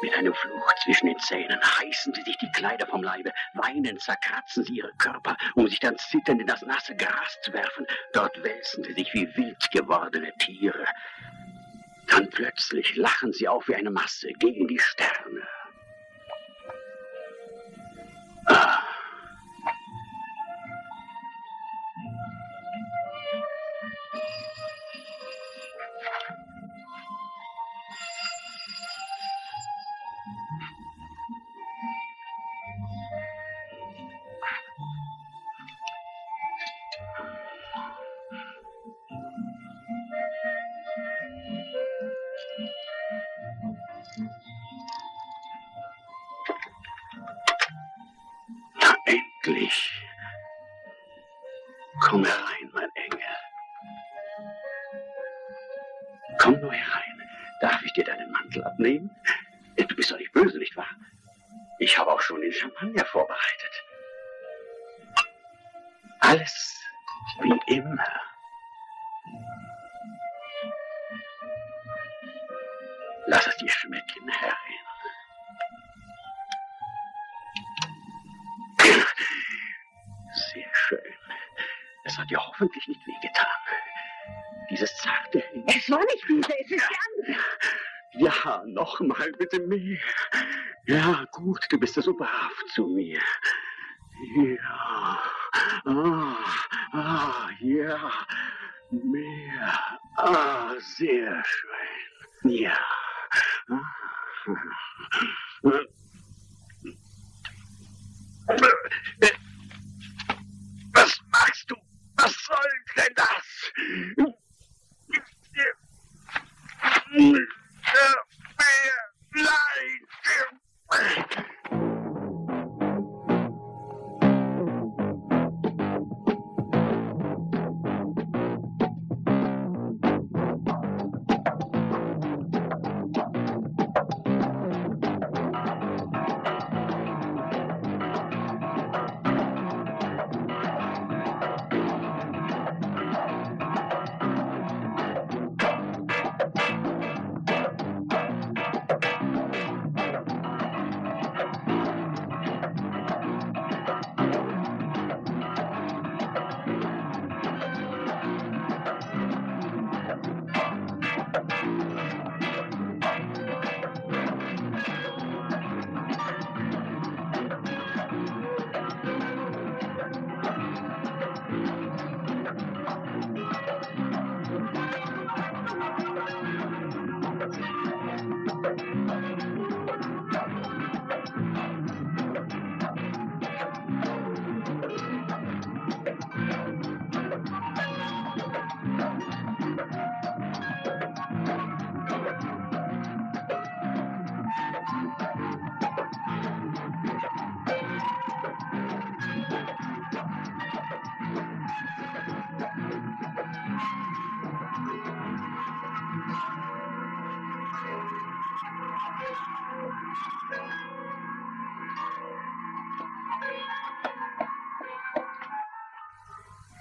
Mit einem Fluch zwischen den Zähnen reißen sie sich die Kleider vom Leibe, weinend zerkratzen sie ihre Körper, um sich dann zitternd in das nasse Gras zu werfen. Dort wälzen sie sich wie wild gewordene Tiere. Dann plötzlich lachen sie auf wie eine Masse gegen die Sterne. Ah. Komm herein, mein Engel. Komm nur herein. Darf ich dir deinen Mantel abnehmen? Du bist doch nicht böse, nicht wahr? Ich habe auch schon den Champagner vorbereitet. Alles wie immer. Lass es dir schmecken, Herrin. Sehr schön. Es hat ja hoffentlich nicht wehgetan. Dieses zarte... Es war nicht wieder, es ist Jan. Ja, nochmal bitte mehr. Ja, gut, du bist ja so brav zu mir. Ja, ja, mehr. Ah, sehr schön. Ja. Was machst du? Was soll denn das? Leid!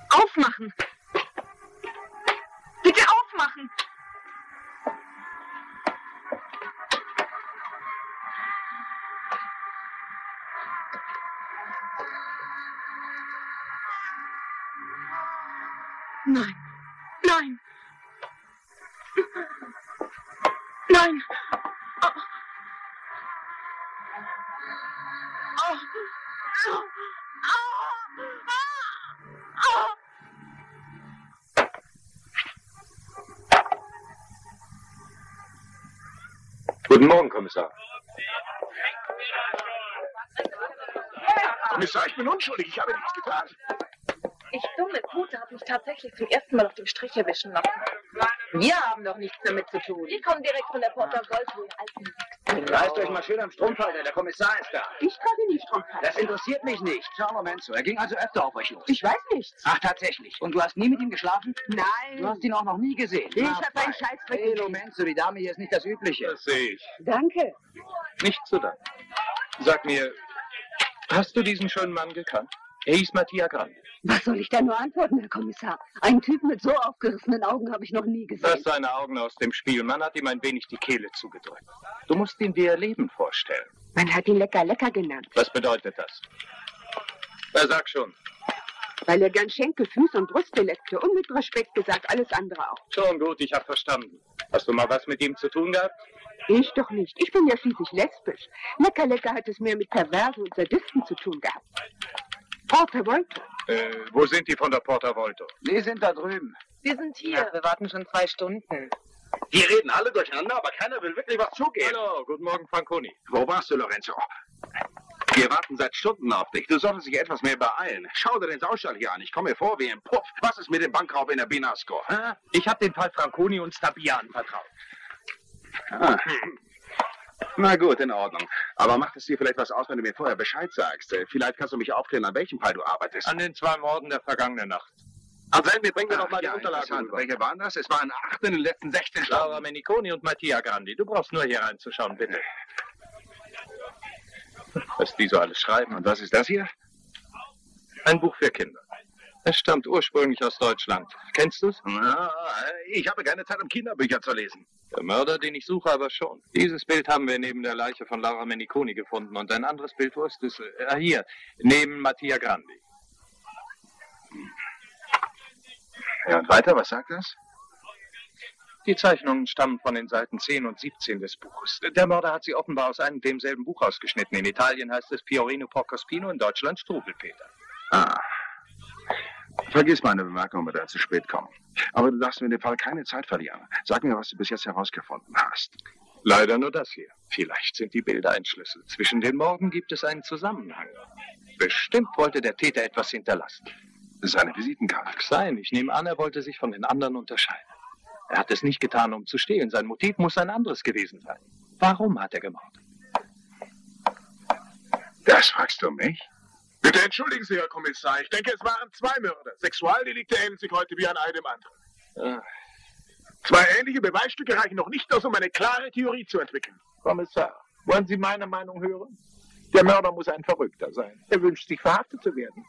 Aufmachen! Bitte aufmachen! Nein, nein! Nein! Oh. Oh. Oh. Guten Morgen, Kommissar. Kommissar, ich bin unschuldig, ich habe nichts getan. Ich dumme Pute habe mich tatsächlich zum ersten Mal auf dem Strich erwischen lassen. Wir haben doch nichts damit zu tun. Wir kommen direkt von der Porta Goldhohe. Reißt euch mal schön am Strumpfhalter, der Kommissar ist da. Ich trage nie Strumpfhalter. Das interessiert mich nicht. Schau mal, Manzo, er ging also öfter auf euch los. Ich weiß nichts. Ach, tatsächlich. Und du hast nie mit ihm geschlafen? Nein. Du hast ihn auch noch nie gesehen. Ich habe einen Scheißdreck. Hello, Manzo, die Dame hier ist nicht das Übliche. Das sehe ich. Danke. Nicht zu danken. Sag mir, hast du diesen schönen Mann gekannt? Er hieß Matthias Grandi. Was soll ich da nur antworten, Herr Kommissar? Einen Typen mit so aufgerissenen Augen habe ich noch nie gesehen. Lass seine Augen aus dem Spiel. Man hat ihm ein wenig die Kehle zugedrückt. Du musst ihm wie er Leben vorstellen. Man hat ihn lecker, lecker genannt. Was bedeutet das? Na, sag schon. Weil er gern Schenkel, Füß und Brüste leckte und mit Respekt gesagt, alles andere auch. Schon gut, ich habe verstanden. Hast du mal was mit ihm zu tun gehabt? Ich doch nicht. Ich bin ja schließlich lesbisch. Lecker, lecker hat es mehr mit Perversen und Sadisten zu tun gehabt. Porta Volta. Wo sind die von der Porta Volta? Die sind da drüben. Wir sind hier. Ja, wir warten schon 2 Stunden. Die reden alle durcheinander, aber keiner will wirklich was zugeben. Hallo, guten Morgen, Franconi. Wo warst du, Lorenzo? Wir warten seit Stunden auf dich. Du solltest dich etwas mehr beeilen. Schau dir den Saustall hier an. Ich komme mir vor wie im Puff. Was ist mit dem Bankraub in der Binasco? Hä? Ich habe den Fall Franconi und Stabian vertraut. Ah. Na gut, in Ordnung. Aber macht es dir vielleicht was aus, wenn du mir vorher Bescheid sagst? Vielleicht kannst du mich aufklären, an welchem Fall du arbeitest. An den 2 Morden der vergangenen Nacht. Anselm, wir bringen dir nochmal die Unterlagen rüber. Welche waren das? Es waren 8 in den letzten 16 Stunden. Laura Meniconi und Matthias Grandi. Du brauchst nur hier reinzuschauen, bitte. Was die so alles schreiben. Und was ist das hier? Ein Buch für Kinder. Es stammt ursprünglich aus Deutschland. Kennst du's? Na, ich habe keine Zeit, um Kinderbücher zu lesen. Der Mörder, den ich suche, aber schon. Dieses Bild haben wir neben der Leiche von Laura Meniconi gefunden. Und ein anderes Bild, wo ist es? Hier, neben Matthias Grandi. Ja, und weiter, was sagt das? Die Zeichnungen stammen von den Seiten 10 und 17 des Buches. Der Mörder hat sie offenbar aus einem demselben Buch ausgeschnitten. In Italien heißt es Pierino Porcospino, in Deutschland Struwwelpeter. Ah. Vergiss meine Bemerkung, wenn wir zu spät kommen. Aber du darfst mir in dem Fall keine Zeit verlieren. Sag mir, was du bis jetzt herausgefunden hast. Leider nur das hier. Vielleicht sind die Bilder ein Schlüssel. Zwischen den Morden gibt es einen Zusammenhang. Bestimmt wollte der Täter etwas hinterlassen. Seine Visitenkarte. Mag sein. Ich nehme an, er wollte sich von den anderen unterscheiden. Er hat es nicht getan, um zu stehlen. Sein Motiv muss ein anderes gewesen sein. Warum hat er gemordet? Das fragst du mich? Bitte entschuldigen Sie, Herr Kommissar. Ich denke, es waren 2 Mörder. Sexualdelikte ähneln sich heute wie an einem anderen. 2 ähnliche Beweisstücke reichen noch nicht aus, um eine klare Theorie zu entwickeln. Kommissar, wollen Sie meine Meinung hören? Der Mörder muss ein Verrückter sein. Er wünscht sich, verhaftet zu werden.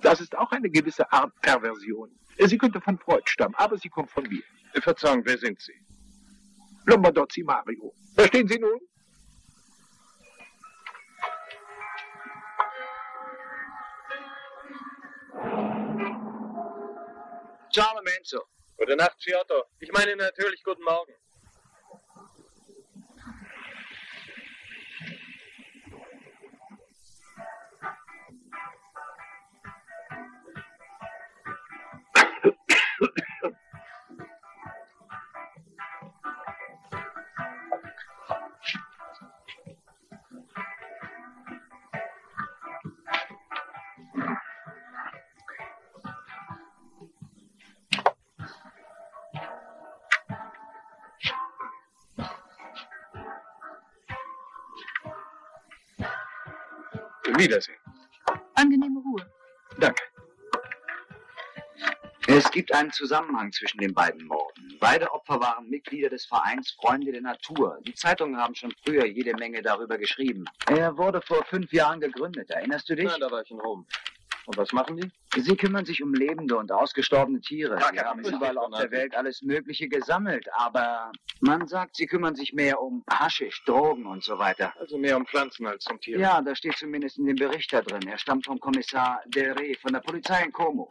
Das ist auch eine gewisse Art Perversion. Sie könnte von Freud stammen, aber sie kommt von mir. Verzeihung, wer sind Sie? Lombardozzi Mario. Verstehen Sie nun? Ciao, Manzo. Gute Nacht, Giotto. Ich meine natürlich guten Morgen. Wiedersehen. Angenehme Ruhe. Danke. Es gibt einen Zusammenhang zwischen den beiden Morden. Beide Opfer waren Mitglieder des Vereins Freunde der Natur. Die Zeitungen haben schon früher jede Menge darüber geschrieben. Er wurde vor 5 Jahren gegründet. Erinnerst du dich? Nein, da war ich in Rom. Und was machen die? Sie kümmern sich um lebende und ausgestorbene Tiere. Ja, sie haben überall auf der Welt alles Mögliche gesammelt, aber man sagt, sie kümmern sich mehr um Haschisch, Drogen und so weiter. Also mehr um Pflanzen als um Tiere. Ja, das steht zumindest in dem Bericht da drin. Er stammt vom Kommissar Del Rey, von der Polizei in Como.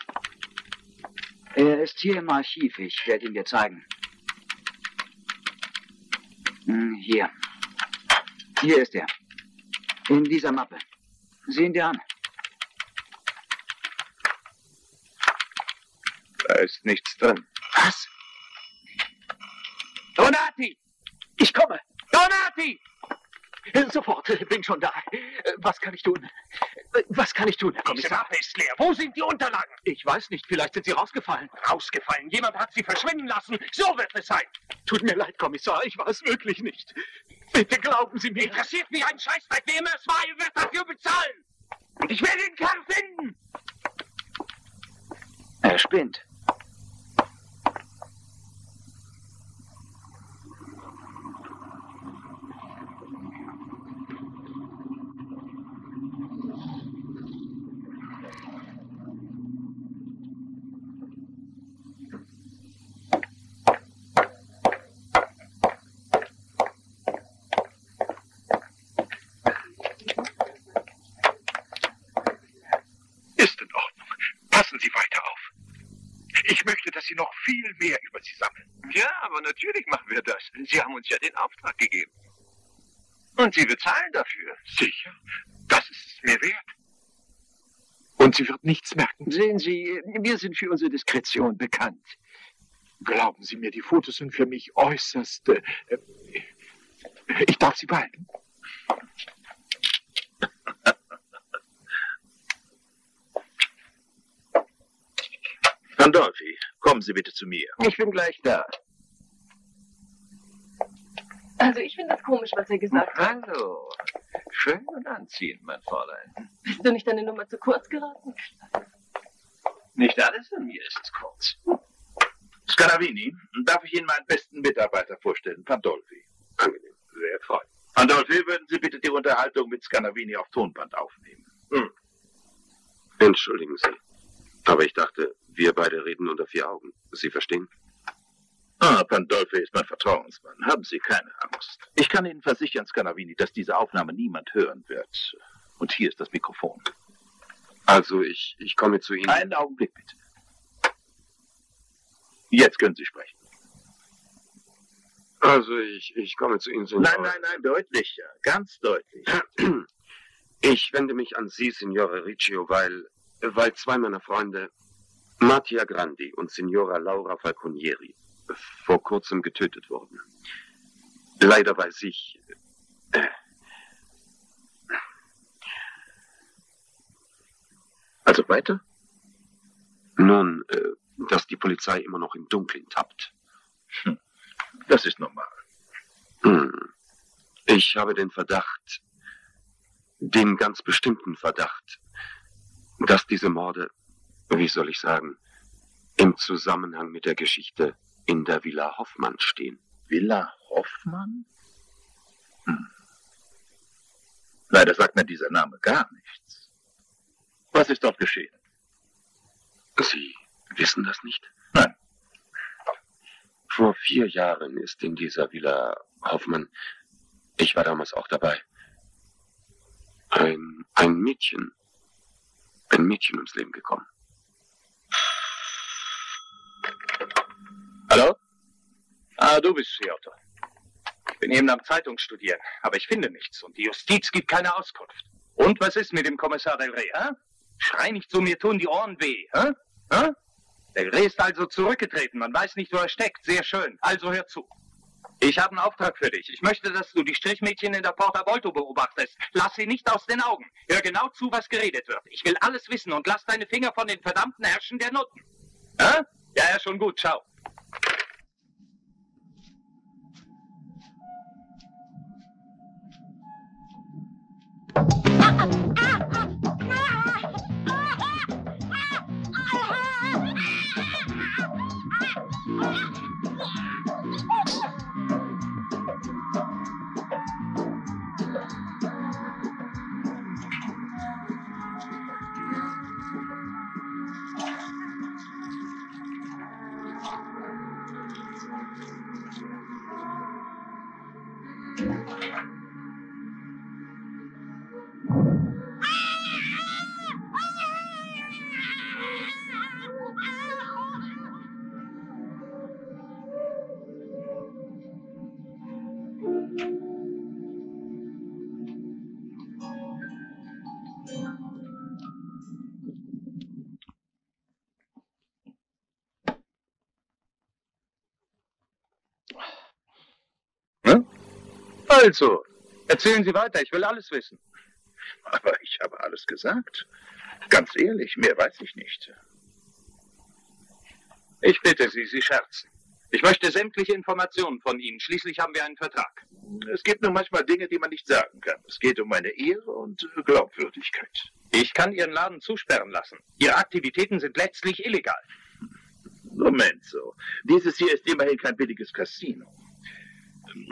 Er ist hier im Archiv, ich werde ihn dir zeigen. Hier. Hier ist er. In dieser Mappe. Sieh ihn dir an. Da ist nichts drin. Was? Donati! Ich komme! Donati! Sofort, bin schon da. Was kann ich tun? Was kann ich tun, Herr Kommissar? Diese Mappe ist leer. Wo sind die Unterlagen? Ich weiß nicht, vielleicht sind sie rausgefallen. Rausgefallen? Jemand hat sie verschwinden lassen. So wird es sein. Tut mir leid, Kommissar, ich weiß wirklich nicht. Bitte glauben Sie mir. Interessiert mich ein Scheißdreck, wem es war, ihr wird dafür bezahlen. Und ich werde den Kerl finden. Er spinnt. Ich möchte, dass Sie noch viel mehr über sie sammeln. Ja, aber natürlich machen wir das. Sie haben uns ja den Auftrag gegeben. Und Sie bezahlen dafür. Sicher. Das ist es mir wert. Und sie wird nichts merken. Sehen Sie, wir sind für unsere Diskretion bekannt. Glauben Sie mir, die Fotos sind für mich äußerst... ich darf sie behalten. Pandolfi, kommen Sie bitte zu mir. Ich bin gleich da. Also ich finde das komisch, was er gesagt hat. Hallo. Schön und anziehend, mein Fräulein. Bist du nicht deine Nummer zu kurz geraten? Nicht alles von mir ist es kurz. Scannavini, darf ich Ihnen meinen besten Mitarbeiter vorstellen, Pandolfi? Angenehm, sehr freut. Pandolfi, würden Sie bitte die Unterhaltung mit Scannavini auf Tonband aufnehmen? Hm. Entschuldigen Sie, aber ich dachte, wir beide reden unter vier Augen. Sie verstehen? Ah, Pandolfi ist mein Vertrauensmann. Haben Sie keine Angst. Ich kann Ihnen versichern, Scannavini, dass diese Aufnahme niemand hören wird. Und hier ist das Mikrofon. Also, ich komme zu Ihnen. Einen Augenblick, bitte. Jetzt können Sie sprechen. Also, ich komme zu Ihnen. Nein, deutlicher. Ganz deutlich. Ich wende mich an Sie, Signore Riccio, weil zwei meiner Freunde, Matthias Grandi und Signora Laura Falconieri, vor kurzem getötet worden. Leider weiß ich... Also weiter? Nun, dass die Polizei immer noch im Dunkeln tappt. Hm. Das ist normal. Hm. Ich habe den Verdacht, den ganz bestimmten Verdacht, dass diese Morde, wie soll ich sagen, im Zusammenhang mit der Geschichte in der Villa Hoffmann stehen. Villa Hoffmann? Hm. Leider sagt mir dieser Name gar nichts. Was ist dort geschehen? Sie wissen das nicht? Nein. Vor 4 Jahren ist in dieser Villa Hoffmann, ich war damals auch dabei, ein Mädchen ums Leben gekommen. Hallo? Ah, du bist Giotto. Ich bin eben am Zeitungsstudieren, aber ich finde nichts und die Justiz gibt keine Auskunft. Und was ist mit dem Kommissar Del Rey, hä? Schrei nicht zu mir, tun die Ohren weh, hä? Hä? Del Rey ist also zurückgetreten, man weiß nicht, wo er steckt, sehr schön. Also hör zu. Ich habe einen Auftrag für dich. Ich möchte, dass du die Strichmädchen in der Porta Volta beobachtest. Lass sie nicht aus den Augen. Hör genau zu, was geredet wird. Ich will alles wissen und lass deine Finger von den verdammten Herrschen der Nutten. Hä? Ja, schon gut, ciao. Also, erzählen Sie weiter, ich will alles wissen. Aber ich habe alles gesagt. Ganz ehrlich, mehr weiß ich nicht. Ich bitte Sie, Sie scherzen. Ich möchte sämtliche Informationen von Ihnen. Schließlich haben wir einen Vertrag. Es gibt nur manchmal Dinge, die man nicht sagen kann. Es geht um meine Ehre und Glaubwürdigkeit. Ich kann Ihren Laden zusperren lassen. Ihre Aktivitäten sind letztlich illegal. Moment so. Dieses hier ist immerhin kein billiges Casino.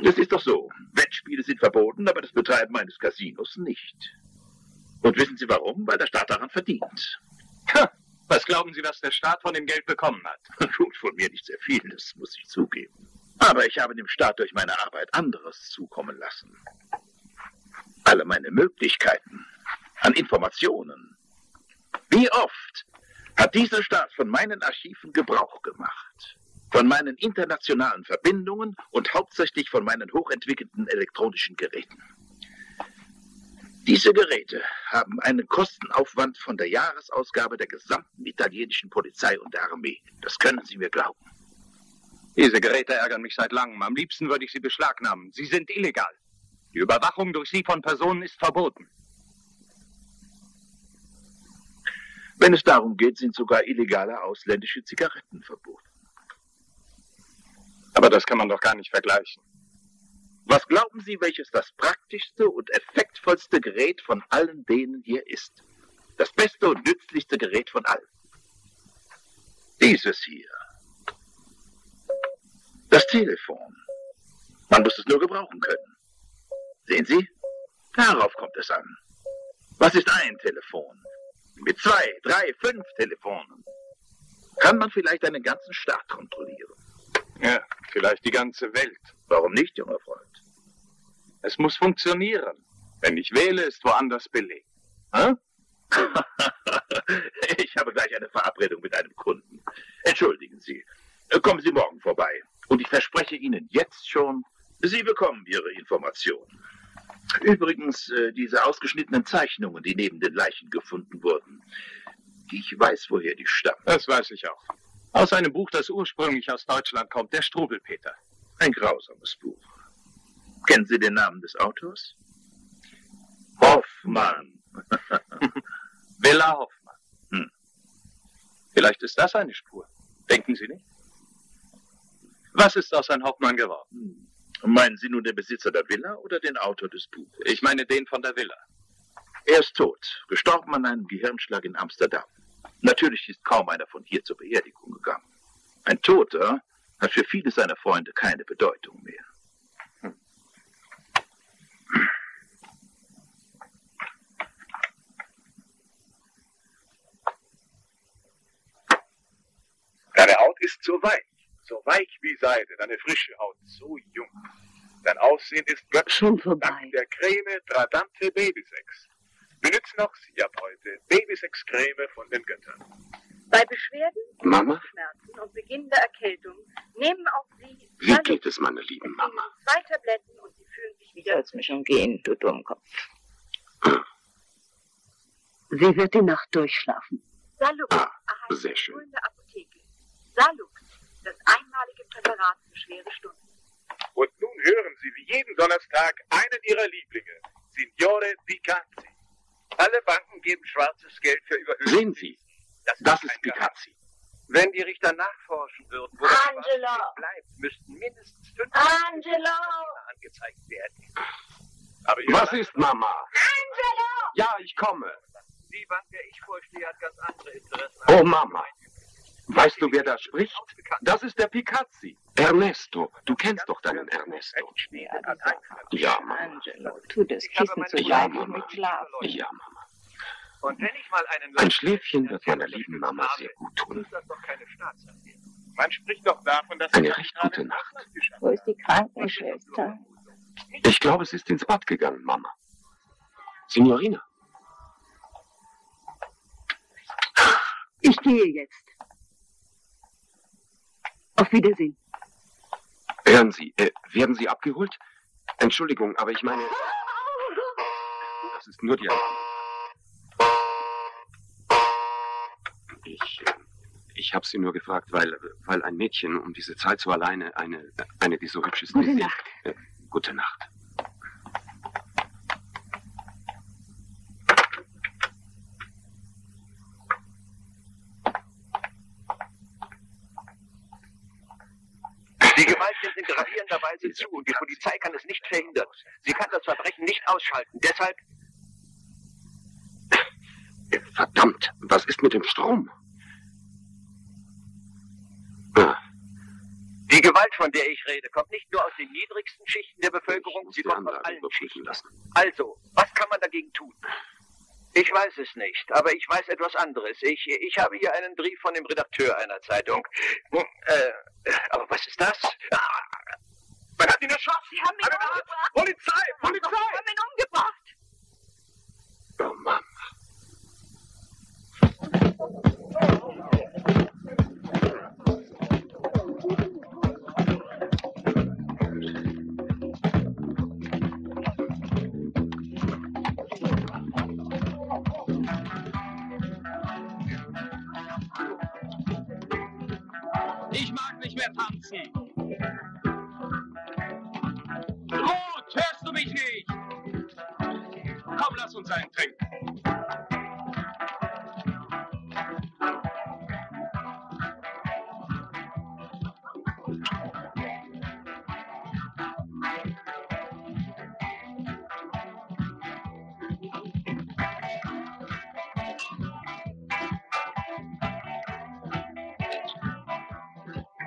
Es ist doch so, Wettspiele sind verboten, aber das Betreiben eines Casinos nicht. Und wissen Sie warum? Weil der Staat daran verdient. Ha, was glauben Sie, was der Staat von dem Geld bekommen hat? Gut, von mir nicht sehr viel, das muss ich zugeben. Aber ich habe dem Staat durch meine Arbeit anderes zukommen lassen. Alle meine Möglichkeiten an Informationen. Wie oft hat dieser Staat von meinen Archiven Gebrauch gemacht, von meinen internationalen Verbindungen und hauptsächlich von meinen hochentwickelten elektronischen Geräten. Diese Geräte haben einen Kostenaufwand von der Jahresausgabe der gesamten italienischen Polizei und der Armee. Das können Sie mir glauben. Diese Geräte ärgern mich seit langem. Am liebsten würde ich sie beschlagnahmen. Sie sind illegal. Die Überwachung durch sie von Personen ist verboten. Wenn es darum geht, sind sogar illegale ausländische Zigaretten verboten. Aber das kann man doch gar nicht vergleichen. Was glauben Sie, welches das praktischste und effektvollste Gerät von allen denen hier ist? Das beste und nützlichste Gerät von allen. Dieses hier. Das Telefon. Man muss es nur gebrauchen können. Sehen Sie? Darauf kommt es an. Was ist ein Telefon? Mit 2, 3, 5 Telefonen kann man vielleicht einen ganzen Staat kontrollieren. Ja, vielleicht die ganze Welt. Warum nicht, junger Freund? Es muss funktionieren. Wenn ich wähle, ist woanders belegt. Hm? Ich habe gleich eine Verabredung mit einem Kunden. Entschuldigen Sie. Kommen Sie morgen vorbei. Und ich verspreche Ihnen jetzt schon, Sie bekommen Ihre Informationen. Übrigens, diese ausgeschnittenen Zeichnungen, die neben den Leichen gefunden wurden. Ich weiß, woher die stammen. Das weiß ich auch. Aus einem Buch, das ursprünglich aus Deutschland kommt, der Struwwelpeter. Ein grausames Buch. Kennen Sie den Namen des Autors? Hoffmann. Villa Hoffmann. Hm. Vielleicht ist das eine Spur. Denken Sie nicht? Was ist aus Herrn Hoffmann geworden? Hm. Meinen Sie nun den Besitzer der Villa oder den Autor des Buches? Ich meine den von der Villa. Er ist tot, gestorben an einem Gehirnschlag in Amsterdam. Natürlich ist kaum einer von hier zur Beerdigung gegangen. Ein Toter hat für viele seiner Freunde keine Bedeutung mehr. Hm. Deine Haut ist so weich wie Seide, deine frische Haut, so jung. Dein Aussehen ist göttlich, dank der Creme Tradante Babysex. Wir nützen auch Sie ab heute Babysex-Creme von den Göttern. Bei Beschwerden, Mama? Schmerzen und Beginn der Erkältung nehmen auch Sie... Wie geht es, meine lieben Mama? 2 Tabletten und Sie fühlen sich wieder... Soll's mir schon gehen, du Dummkopf. Ah. Sie wird die Nacht durchschlafen. Salux, sehr schön. In der Apotheke. Salux, das einmalige Präparat für schwere Stunden. Und nun hören Sie wie jeden Donnerstag einen Ihrer Lieblinge, Signore Riccio. Alle Banken geben schwarzes Geld für überhöhte... Sehen Sie, das ist Picazzi. Wenn die Richter nachforschen würden, wo das schwarze bleibt, müssten mindestens 5 Angelo angezeigt werden. Aber was ist, Mama? Angelo! Ja, ich komme. Die Bank, der ich vorstehe, hat ganz andere Interessen. Oh, Mama. Weißt du, wer da spricht? Das ist der Picazzi. Ernesto. Du kennst doch deinen Ernesto. Ja, Mama. Tu das Kissen zu weit mit Schlaf. Ja, Mama. Und wenn ich mal ein Schläfchen wird meiner lieben Mama sehr gut tun. Man spricht doch davon, dass eine recht gute Nacht. Wo ist die Krankenschwester? Ich glaube, es ist ins Bad gegangen, Mama. Signorina. Ich gehe jetzt. Auf Wiedersehen. Hören Sie, werden Sie abgeholt? Entschuldigung, aber ich meine... Das ist nur die Anruf. Ich habe sie nur gefragt, weil ein Mädchen um diese Zeit so alleine eine die so hübsch ist. Gute Nacht. Gute Nacht. Die Gewalten sind gravierender Weise zu und die Polizei kann es nicht verhindern. Sie kann das Verbrechen nicht ausschalten. Deshalb... Verdammt, was ist mit dem Strom? Die Gewalt, von der ich rede, kommt nicht nur aus den niedrigsten Schichten der Bevölkerung, sie kommt aus allen Schichten. Also, was kann man dagegen tun? Ich weiß es nicht, aber ich weiß etwas anderes. Ich habe hier einen Brief von dem Redakteur einer Zeitung. Aber was ist das? Man hat ihn erschossen! Sie haben ihn umgebracht! Polizei! Polizei! Sie haben ihn umgebracht! Oh Mann! Hände tanzen. Rot, hörst du mich nicht? Komm, lass uns einen trinken.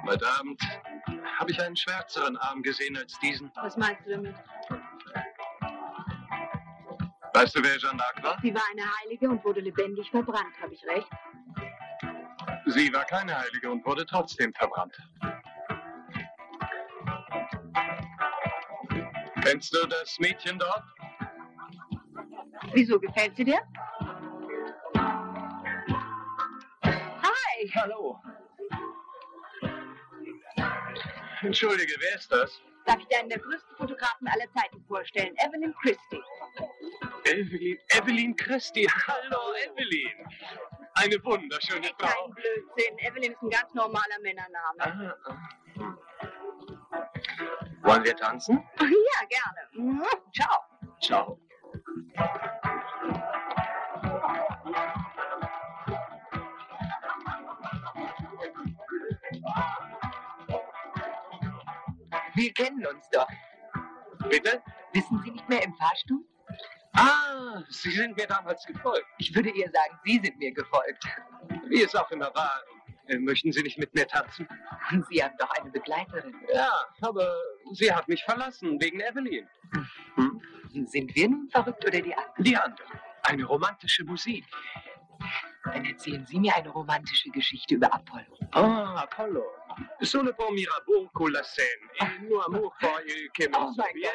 Heute Abend habe ich einen schwärzeren Arm gesehen als diesen. Was meinst du damit? Weißt du, wer Jeanne d'Arc war? Sie war eine Heilige und wurde lebendig verbrannt, habe ich recht? Sie war keine Heilige und wurde trotzdem verbrannt. Kennst du das Mädchen dort? Wieso, gefällt sie dir? Hi! Hallo! Entschuldige, wer ist das? Darf ich dir einen der größten Fotografen aller Zeiten vorstellen? Evelyn Christie. Evelyn Christie. Hallo, Evelyn. Eine wunderschöne Frau. Kein Blödsinn. Evelyn ist ein ganz normaler Männername. Wollen wir tanzen? Ja, gerne. Ciao. Ciao. Wir kennen uns doch. Bitte? Wissen Sie nicht mehr im Fahrstuhl? Ah, Sie sind mir damals gefolgt. Ich würde eher sagen, Sie sind mir gefolgt. Wie es auch immer war, möchten Sie nicht mit mir tanzen? Und Sie haben doch eine Begleiterin. Ja, aber sie hat mich verlassen, wegen Evelyn. Hm? Sind wir nun verrückt oder die andere? Die andere. Eine romantische Musik. Dann erzählen Sie mir eine romantische Geschichte über Apollo. Ah, Apollo. Solo pour Mirabeau con la Seine. Et nous amour pour il que mon bien.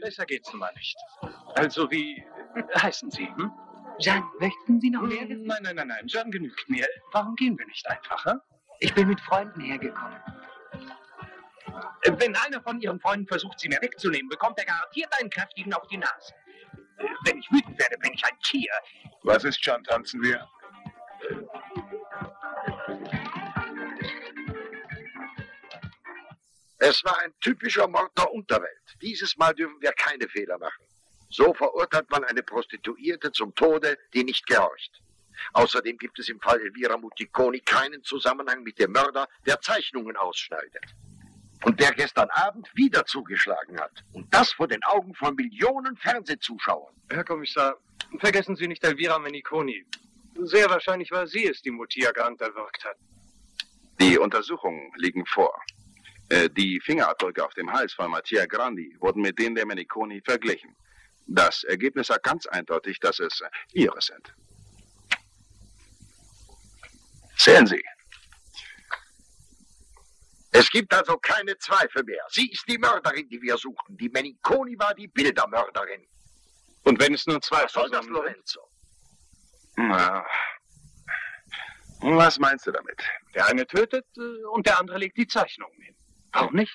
Besser geht's nun mal nicht. Also wie heißen Sie? Hm? Jeanne, möchten Sie noch mehr wissen? Nein. Jeanne genügt mir. Warum gehen wir nicht einfach? Hm? Ich bin mit Freunden hergekommen. Wenn einer von Ihren Freunden versucht, sie mir wegzunehmen, bekommt er garantiert einen kräftigen auf die Nase. Wenn ich wütend werde, bin ich ein Tier. Was ist schon, tanzen wir? Es war ein typischer Mord der Unterwelt. Dieses Mal dürfen wir keine Fehler machen. So verurteilt man eine Prostituierte zum Tode, die nicht gehorcht. Außerdem gibt es im Fall Elvira Meniconi keinen Zusammenhang mit dem Mörder, der Zeichnungen ausschneidet. Und der gestern Abend wieder zugeschlagen hat. Und das vor den Augen von Millionen Fernsehzuschauern. Herr Kommissar, vergessen Sie nicht Elvira Meniconi. Sehr wahrscheinlich war sie es, die Mutiagant erwürgt hat. Die Untersuchungen liegen vor. Die Fingerabdrücke auf dem Hals von Matthias Grandi wurden mit denen der Meniconi verglichen. Das Ergebnis sagt ganz eindeutig, dass es ihre sind. Zählen Sie. Es gibt also keine Zweifel mehr. Sie ist die Mörderin, die wir suchten. Die Meniconi war die Bildermörderin. Und wenn es nur zwei soll das, Lorenzo? Na, was meinst du damit? Der eine tötet und der andere legt die Zeichnungen hin. Warum nicht?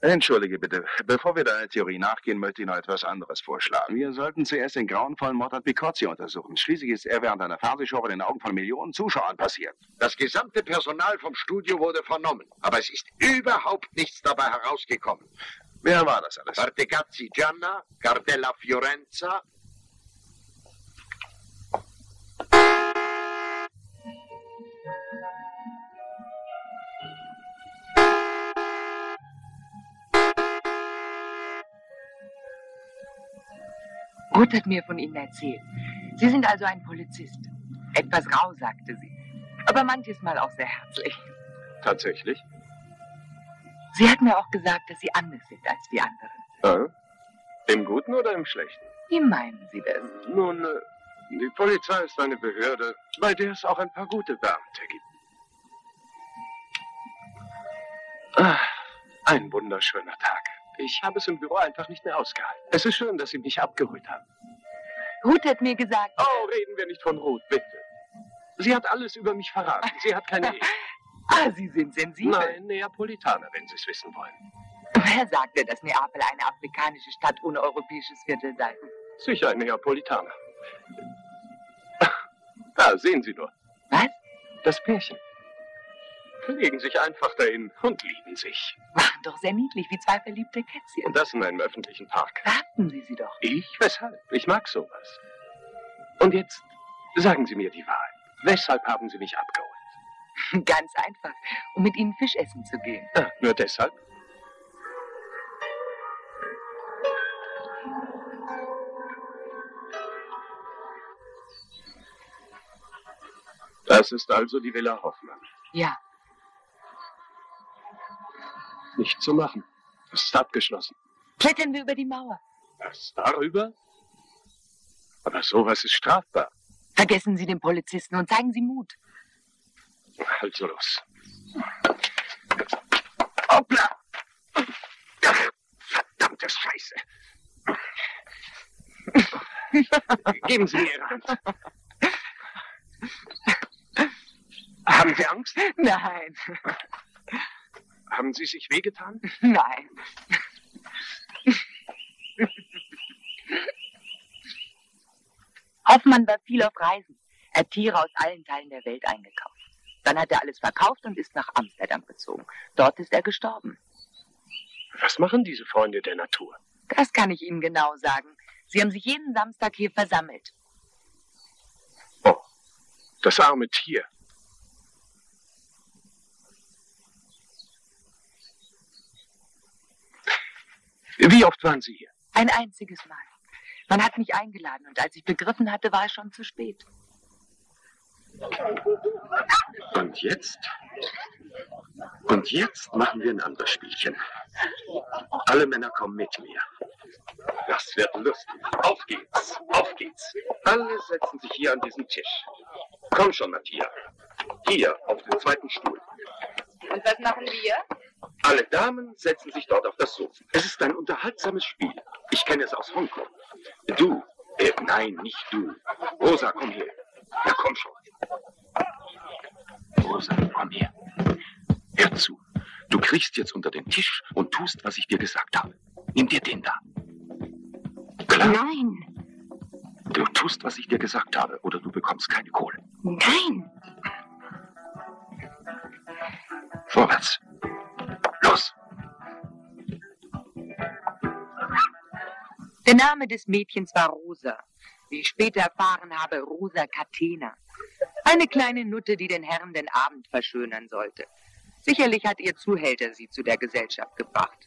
Entschuldige bitte. Bevor wir deiner Theorie nachgehen, möchte ich noch etwas anderes vorschlagen. Wir sollten zuerst den grauenvollen Mord an Picozzi untersuchen. Schließlich ist er während einer Fernsehshow vor den Augen von Millionen Zuschauern passiert. Das gesamte Personal vom Studio wurde vernommen, aber es ist überhaupt nichts dabei herausgekommen. Wer war das alles? Bartegazzi Gianna, Cardella Fiorenza. Ruth hat mir von Ihnen erzählt. Sie sind also ein Polizist. Etwas rau, sagte sie. Aber manches Mal auch sehr herzlich. Tatsächlich? Sie hat mir auch gesagt, dass Sie anders sind als die anderen. Im Guten oder im Schlechten? Wie meinen Sie das? Nun, die Polizei ist eine Behörde, bei der es auch ein paar gute Beamte gibt. Ach, ein wunderschöner Tag. Ich habe es im Büro einfach nicht mehr ausgehalten. Es ist schön, dass Sie mich abgeholt haben. Ruth hat mir gesagt... Oh, reden wir nicht von Ruth, bitte. Sie hat alles über mich verraten. Sie hat keine Ehe. Ah, Sie sind sensibel. Nein, Neapolitaner, wenn Sie es wissen wollen. Wer sagte, dass Neapel eine afrikanische Stadt ohne europäisches Viertel sei? Sicher ein Neapolitaner. Da, sehen Sie nur. Was? Das Pärchen. legen sich einfach dahin und lieben sich. Ach, doch sehr niedlich, wie zwei verliebte Kätzchen. Und das in einem öffentlichen Park. Warten Sie sie doch. Ich? Weshalb? Ich mag sowas. Und jetzt sagen Sie mir die Wahrheit. Weshalb haben Sie mich abgeholt? Ganz einfach, um mit Ihnen Fisch essen zu gehen. Ah, nur deshalb? Das ist also die Villa Hoffmann. Ja. Nicht zu machen. Das ist abgeschlossen. Klettern wir über die Mauer. Was, darüber? Aber sowas ist strafbar. Vergessen Sie den Polizisten und zeigen Sie Mut. Also los. Hoppla! Verdammte Scheiße! Geben Sie mir Ihre Hand. Haben Sie Angst? Nein. Haben Sie sich wehgetan? Nein. Hoffmann war viel auf Reisen. Er hat Tiere aus allen Teilen der Welt eingekauft. Dann hat er alles verkauft und ist nach Amsterdam gezogen. Dort ist er gestorben. Was machen diese Freunde der Natur? Das kann ich Ihnen genau sagen. Sie haben sich jeden Samstag hier versammelt. Oh, das arme Tier. Wie oft waren Sie hier? Ein einziges Mal. Man hat mich eingeladen und als ich begriffen hatte, war es schon zu spät. Und jetzt? Und jetzt machen wir ein anderes Spielchen. Alle Männer kommen mit mir. Das wird lustig. Auf geht's, auf geht's. Alle setzen sich hier an diesen Tisch. Komm schon, Matthias. Hier, auf den zweiten Stuhl. Und was machen wir? Alle Damen setzen sich dort auf das Sofa. Es ist ein unterhaltsames Spiel. Ich kenne es aus Hongkong. Du. Nein, nicht du. Rosa, komm her. Ja, komm schon. Rosa, komm her. Hör zu. Du kriegst jetzt unter den Tisch und tust, was ich dir gesagt habe. Nimm dir den da. Klar. Nein. Du tust, was ich dir gesagt habe, oder du bekommst keine Kohle. Nein. Vorwärts. Los! Der Name des Mädchens war Rosa. Wie ich später erfahren habe, Rosa Catena. Eine kleine Nutte, die den Herren den Abend verschönern sollte. Sicherlich hat ihr Zuhälter sie zu der Gesellschaft gebracht.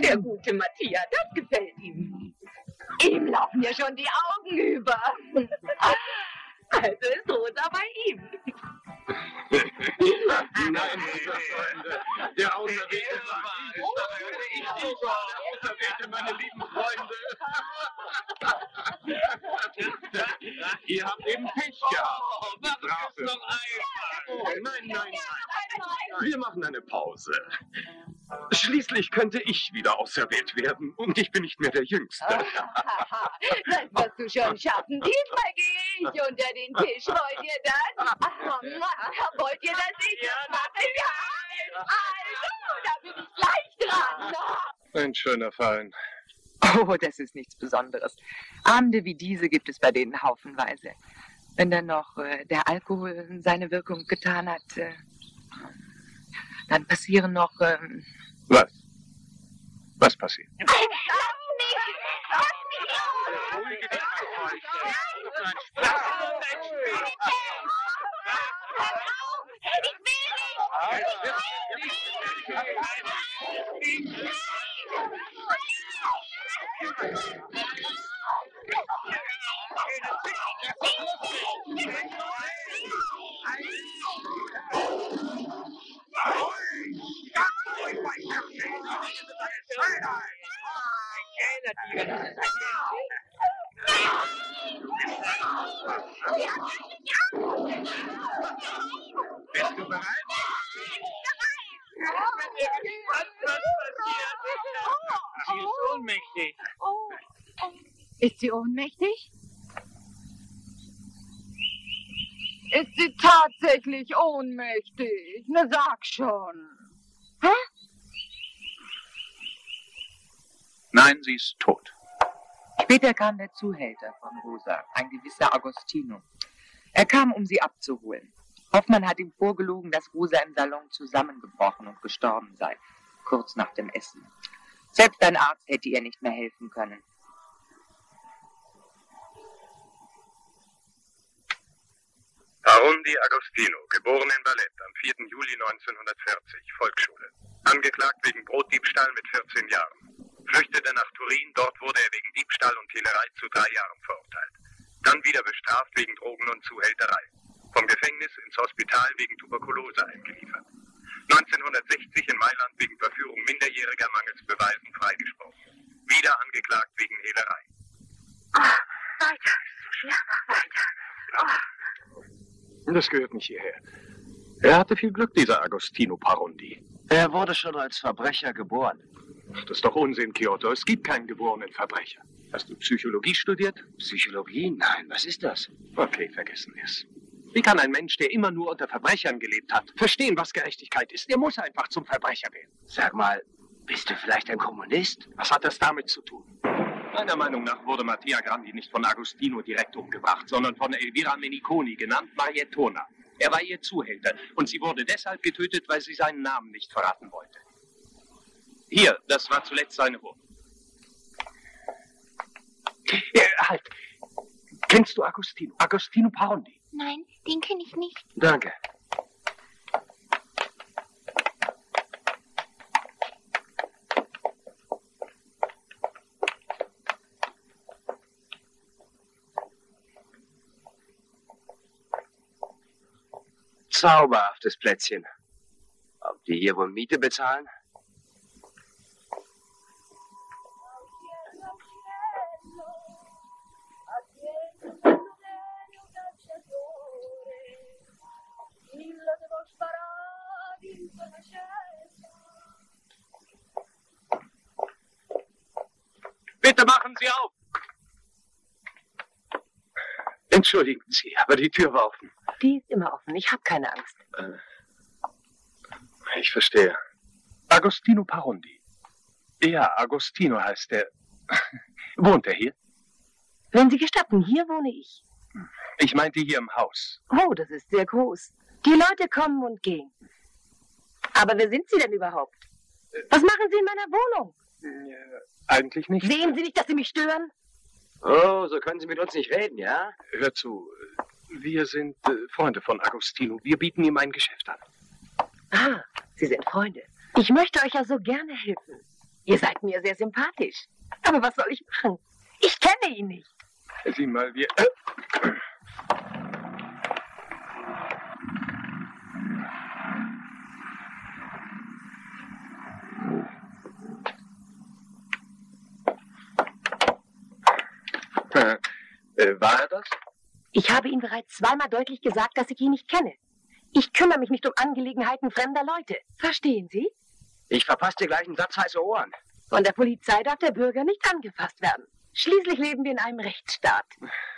Der gute Matthias, das gefällt ihm. Ihm laufen ja schon die Augen über. Also ist Rosa bei ihm. Nein, Rosa, Freunde. Der Auserwählte war ich. Da würde ich war der Auserwählte, meine lieben Freunde. Ihr habt eben Pech gehabt. Mach es noch einmal. Nein, nein, nein. Wir machen eine Pause. Schließlich könnte ich wieder auserwählt werden und ich bin nicht mehr der Jüngste. Das wirst du schon schaffen. Diesmal gehe ich unter den Tisch. Wollt ihr das? Wollt ihr das nicht machen? Ja, also, da bin ich gleich dran. Ein schöner Verein. Oh, das ist nichts Besonderes. Abende wie diese gibt es bei denen haufenweise. Wenn dann noch der Alkohol seine Wirkung getan hat... Dann passieren noch... Was? Was passiert? Lass mich! Lass mich! Ruhige dich mal, Freunde! Das ist ein Spaß! Ich will nicht! Ich will nicht! Bist du bereit? Was passiert? Sie ist ohnmächtig. Ist sie ohnmächtig? Ist sie tatsächlich ohnmächtig? Na, sag schon. Hä? Nein, sie ist tot. Später kam der Zuhälter von Rosa, ein gewisser Agostino. Er kam, um sie abzuholen. Hoffmann hat ihm vorgelogen, dass Rosa im Salon zusammengebrochen und gestorben sei, kurz nach dem Essen. Selbst ein Arzt hätte ihr nicht mehr helfen können. Parondi Agostino, geboren in Ballett am 4. Juli 1940, Volksschule. Angeklagt wegen Brotdiebstahl mit 14 Jahren. Flüchtete nach Turin, dort wurde er wegen Diebstahl und Hehlerei zu 3 Jahren verurteilt. Dann wieder bestraft wegen Drogen und Zuhälterei. Vom Gefängnis ins Hospital wegen Tuberkulose eingeliefert. 1960 in Mailand wegen Verführung minderjähriger mangels Beweisen freigesprochen. Wieder angeklagt wegen Hehlerei. Oh, weiter, Sophia, weiter. Oh. Das gehört nicht hierher. Er hatte viel Glück, dieser Agostino Parondi. Er wurde schon als Verbrecher geboren. Das ist doch Unsinn, Giotto. Es gibt keinen geborenen Verbrecher. Hast du Psychologie studiert? Psychologie? Nein, was ist das? Okay, vergessen wir es. Wie kann ein Mensch, der immer nur unter Verbrechern gelebt hat, verstehen, was Gerechtigkeit ist? Er muss einfach zum Verbrecher werden. Sag mal, bist du vielleicht ein Kommunist? Was hat das damit zu tun? Meiner Meinung nach wurde Matthias Grandi nicht von Agostino direkt umgebracht, sondern von Elvira Meniconi, genannt Marietona. Er war ihr Zuhälter und sie wurde deshalb getötet, weil sie seinen Namen nicht verraten wollte. Hier, das war zuletzt seine Wohnung. Halt! Kennst du Agostino? Agostino Parondi? Nein, den kenne ich nicht. Danke. Zauberhaftes Plätzchen. Ob die hier wohl Miete bezahlen? Bitte machen Sie auf! Entschuldigen Sie, aber die Tür war offen. Die ist immer offen, ich habe keine Angst. Ich verstehe. Agostino Parondi. Ja, Agostino heißt er. Wohnt er hier? Wenn Sie gestatten, hier wohne ich. Ich meinte hier im Haus. Oh, das ist sehr groß. Die Leute kommen und gehen. Aber wer sind Sie denn überhaupt? Was machen Sie in meiner Wohnung? Eigentlich nicht. Sehen Sie nicht, dass Sie mich stören? Oh, so können Sie mit uns nicht reden, ja? Hör zu, wir sind Freunde von Agostino. Wir bieten ihm ein Geschäft an. Ah, Sie sind Freunde. Ich möchte euch ja so gerne helfen. Ihr seid mir sehr sympathisch. Aber was soll ich machen? Ich kenne ihn nicht. Sieh mal, wir... War er das? Ich habe Ihnen bereits 2-mal deutlich gesagt, dass ich ihn nicht kenne. Ich kümmere mich nicht um Angelegenheiten fremder Leute. Verstehen Sie? Ich verpasste gleich einen Satz heiße Ohren. Von der Polizei darf der Bürger nicht angefasst werden. Schließlich leben wir in einem Rechtsstaat.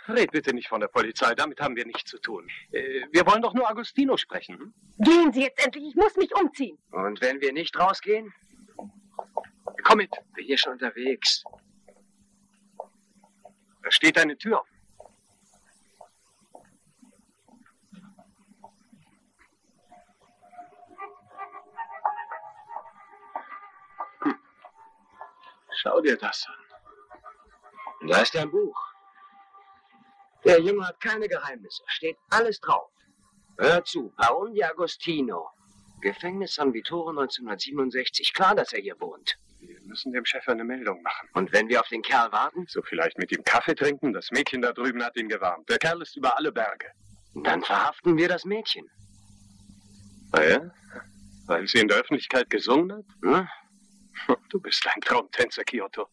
Red bitte nicht von der Polizei, damit haben wir nichts zu tun. Wir wollen doch nur Agostino sprechen. Hm? Gehen Sie jetzt endlich, ich muss mich umziehen. Und wenn wir nicht rausgehen? Komm mit. Ich bin hier schon unterwegs. Da steht eine Tür auf. Hm. Schau dir das an. Da ist ein Buch. Der Junge hat keine Geheimnisse. Steht alles drauf. Hör zu, Parondi Agostino. Gefängnis San Vittore 1967. Klar, dass er hier wohnt. Wir müssen dem Chef eine Meldung machen. Und wenn wir auf den Kerl warten? So vielleicht mit ihm Kaffee trinken? Das Mädchen da drüben hat ihn gewarnt. Der Kerl ist über alle Berge. Dann verhaften wir das Mädchen. Na ja? Weil sie in der Öffentlichkeit gesungen hat? Hm? Du bist ein Traumtänzer, Giotto.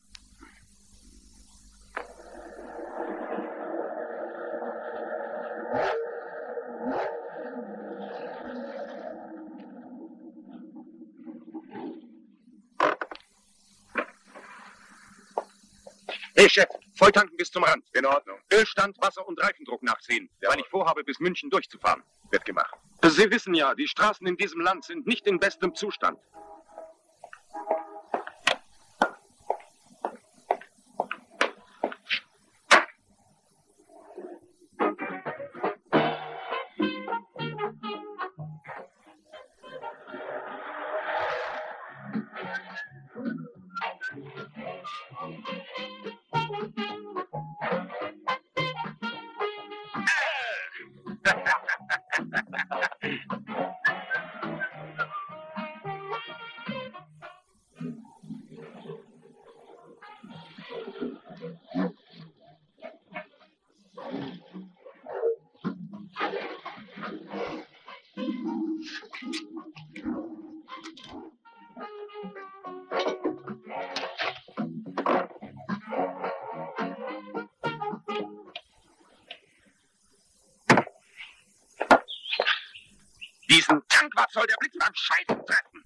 Hey, Chef, Volltanken bis zum Rand. In Ordnung. Ölstand, Wasser und Reifendruck nachsehen, weil ich vorhabe, bis München durchzufahren. Wird gemacht. Sie wissen ja, die Straßen in diesem Land sind nicht in bestem Zustand. Soll der Blitz beim Scheiden treffen.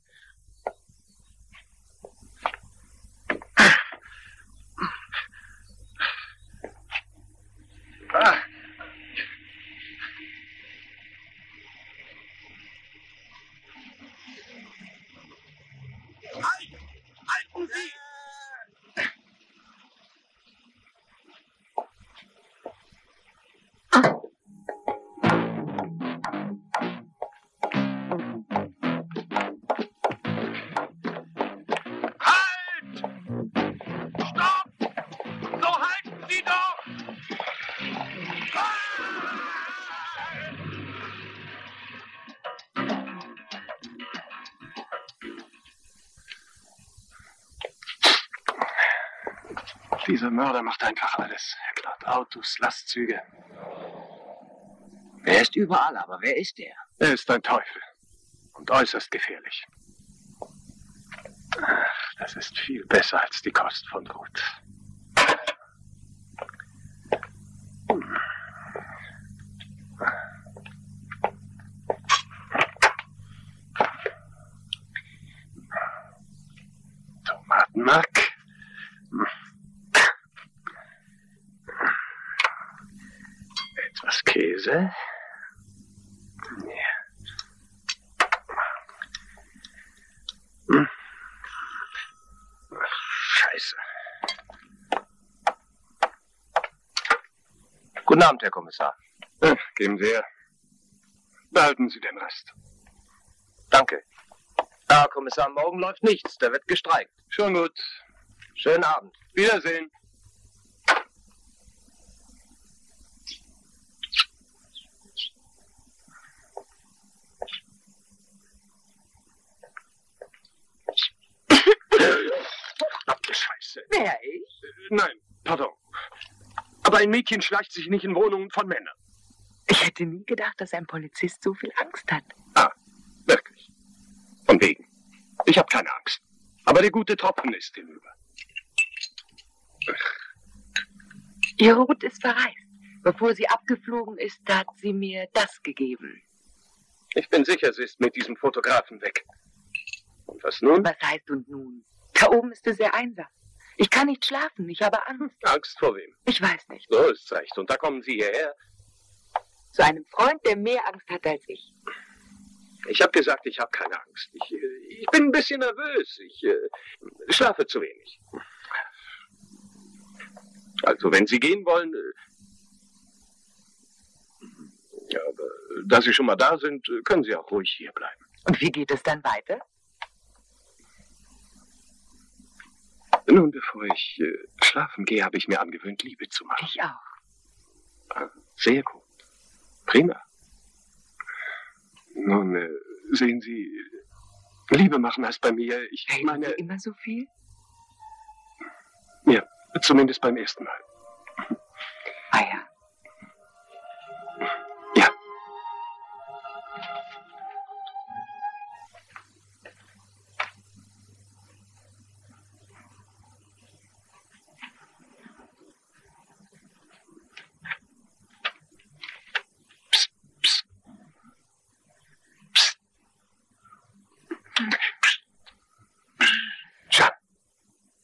Dieser Mörder macht einfach alles. Er klaut Autos, Lastzüge. Er ist überall, aber wer ist er? Er ist ein Teufel und äußerst gefährlich. Ach, das ist viel besser als die Kost von Gut. Käse. Ja. Hm. Ach, Scheiße. Guten Abend, Herr Kommissar. Ja, geben Sie her. Behalten Sie den Rest. Danke. Herr Kommissar, morgen läuft nichts. Da wird gestreikt. Schon gut. Schönen Abend. Wiedersehen. Wer, ich? Nein, pardon. Aber ein Mädchen schleicht sich nicht in Wohnungen von Männern. Ich hätte nie gedacht, dass ein Polizist so viel Angst hat. Ah, wirklich. Von wegen. Ich habe keine Angst. Aber der gute Tropfen ist hinüber. Ihr Rot ist verreist. Bevor sie abgeflogen ist, hat sie mir das gegeben. Ich bin sicher, sie ist mit diesem Fotografen weg. Und was nun? Was heißt und nun? Da oben ist es sehr einsam. Ich kann nicht schlafen, ich habe Angst. Angst vor wem? Ich weiß nicht. So ist's recht. Und da kommen Sie hierher? Zu einem Freund, der mehr Angst hat als ich. Ich habe gesagt, ich habe keine Angst. Ich bin ein bisschen nervös. Ich schlafe zu wenig. Also, wenn Sie gehen wollen... Ja, aber da Sie schon mal da sind, können Sie auch ruhig hier bleiben. Und wie geht es dann weiter? Nun, bevor ich schlafen gehe, habe ich mir angewöhnt, Liebe zu machen. Ich auch. Sehr gut. Prima. Nun, sehen Sie, Liebe machen heißt bei mir, ich meine... Reden Sie immer so viel? Ja, zumindest beim ersten Mal. Ah ja. Ja.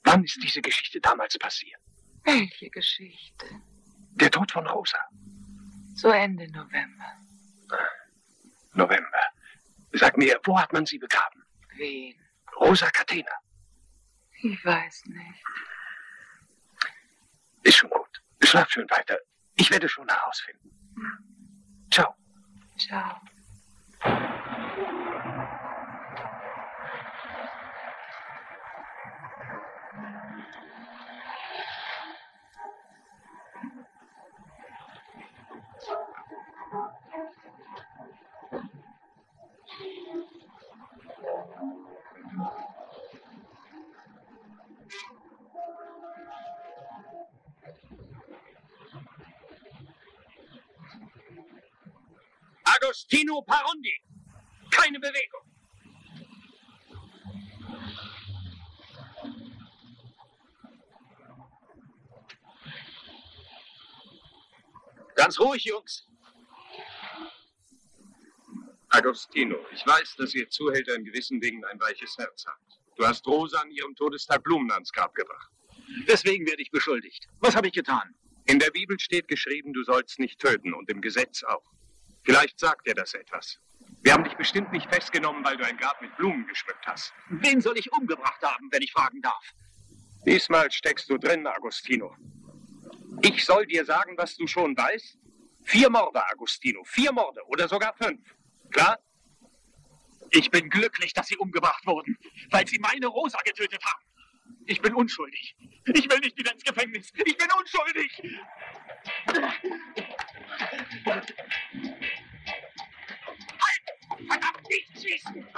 Wann ist diese Geschichte damals passiert? Welche Geschichte? Der Tod von Rosa. So Ende November. November. Sag mir, wo hat man sie begraben? Wen? Rosa Catena. Ich weiß nicht. Ist schon gut. Schlaf schön weiter. Ich werde schon nach Haus finden. Ciao. Ciao. Agostino Parondi. Keine Bewegung. Ganz ruhig, Jungs. Agostino, ich weiß, dass ihr Zuhälter im gewissen Dingen ein weiches Herz habt. Du hast Rosa an ihrem Todestag Blumen ans Grab gebracht. Deswegen werde ich beschuldigt. Was habe ich getan? In der Bibel steht geschrieben, du sollst nicht töten und im Gesetz auch. Vielleicht sagt dir das etwas. Wir haben dich bestimmt nicht festgenommen, weil du ein Grab mit Blumen geschmückt hast. Wen soll ich umgebracht haben, wenn ich fragen darf? Diesmal steckst du drin, Agostino. Ich soll dir sagen, was du schon weißt? 4 Morde, Agostino. 4 Morde oder sogar 5. Klar? Ich bin glücklich, dass sie umgebracht wurden, weil sie meine Rosa getötet haben. Ich bin unschuldig. Ich will nicht wieder ins Gefängnis. Ich bin unschuldig. Halt! Verdammt, nicht schießen!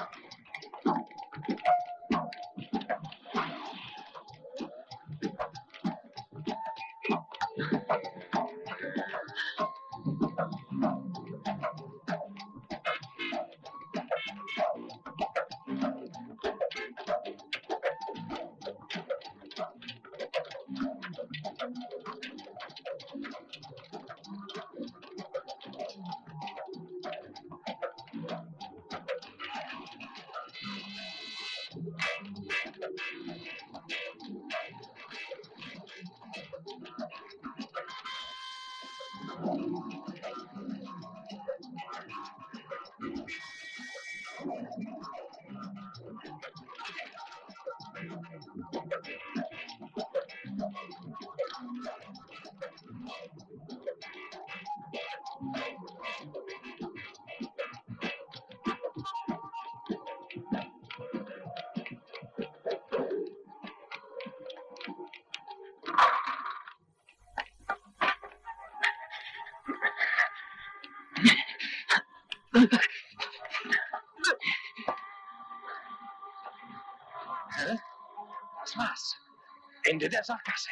Das war's. Ende der Sackgasse.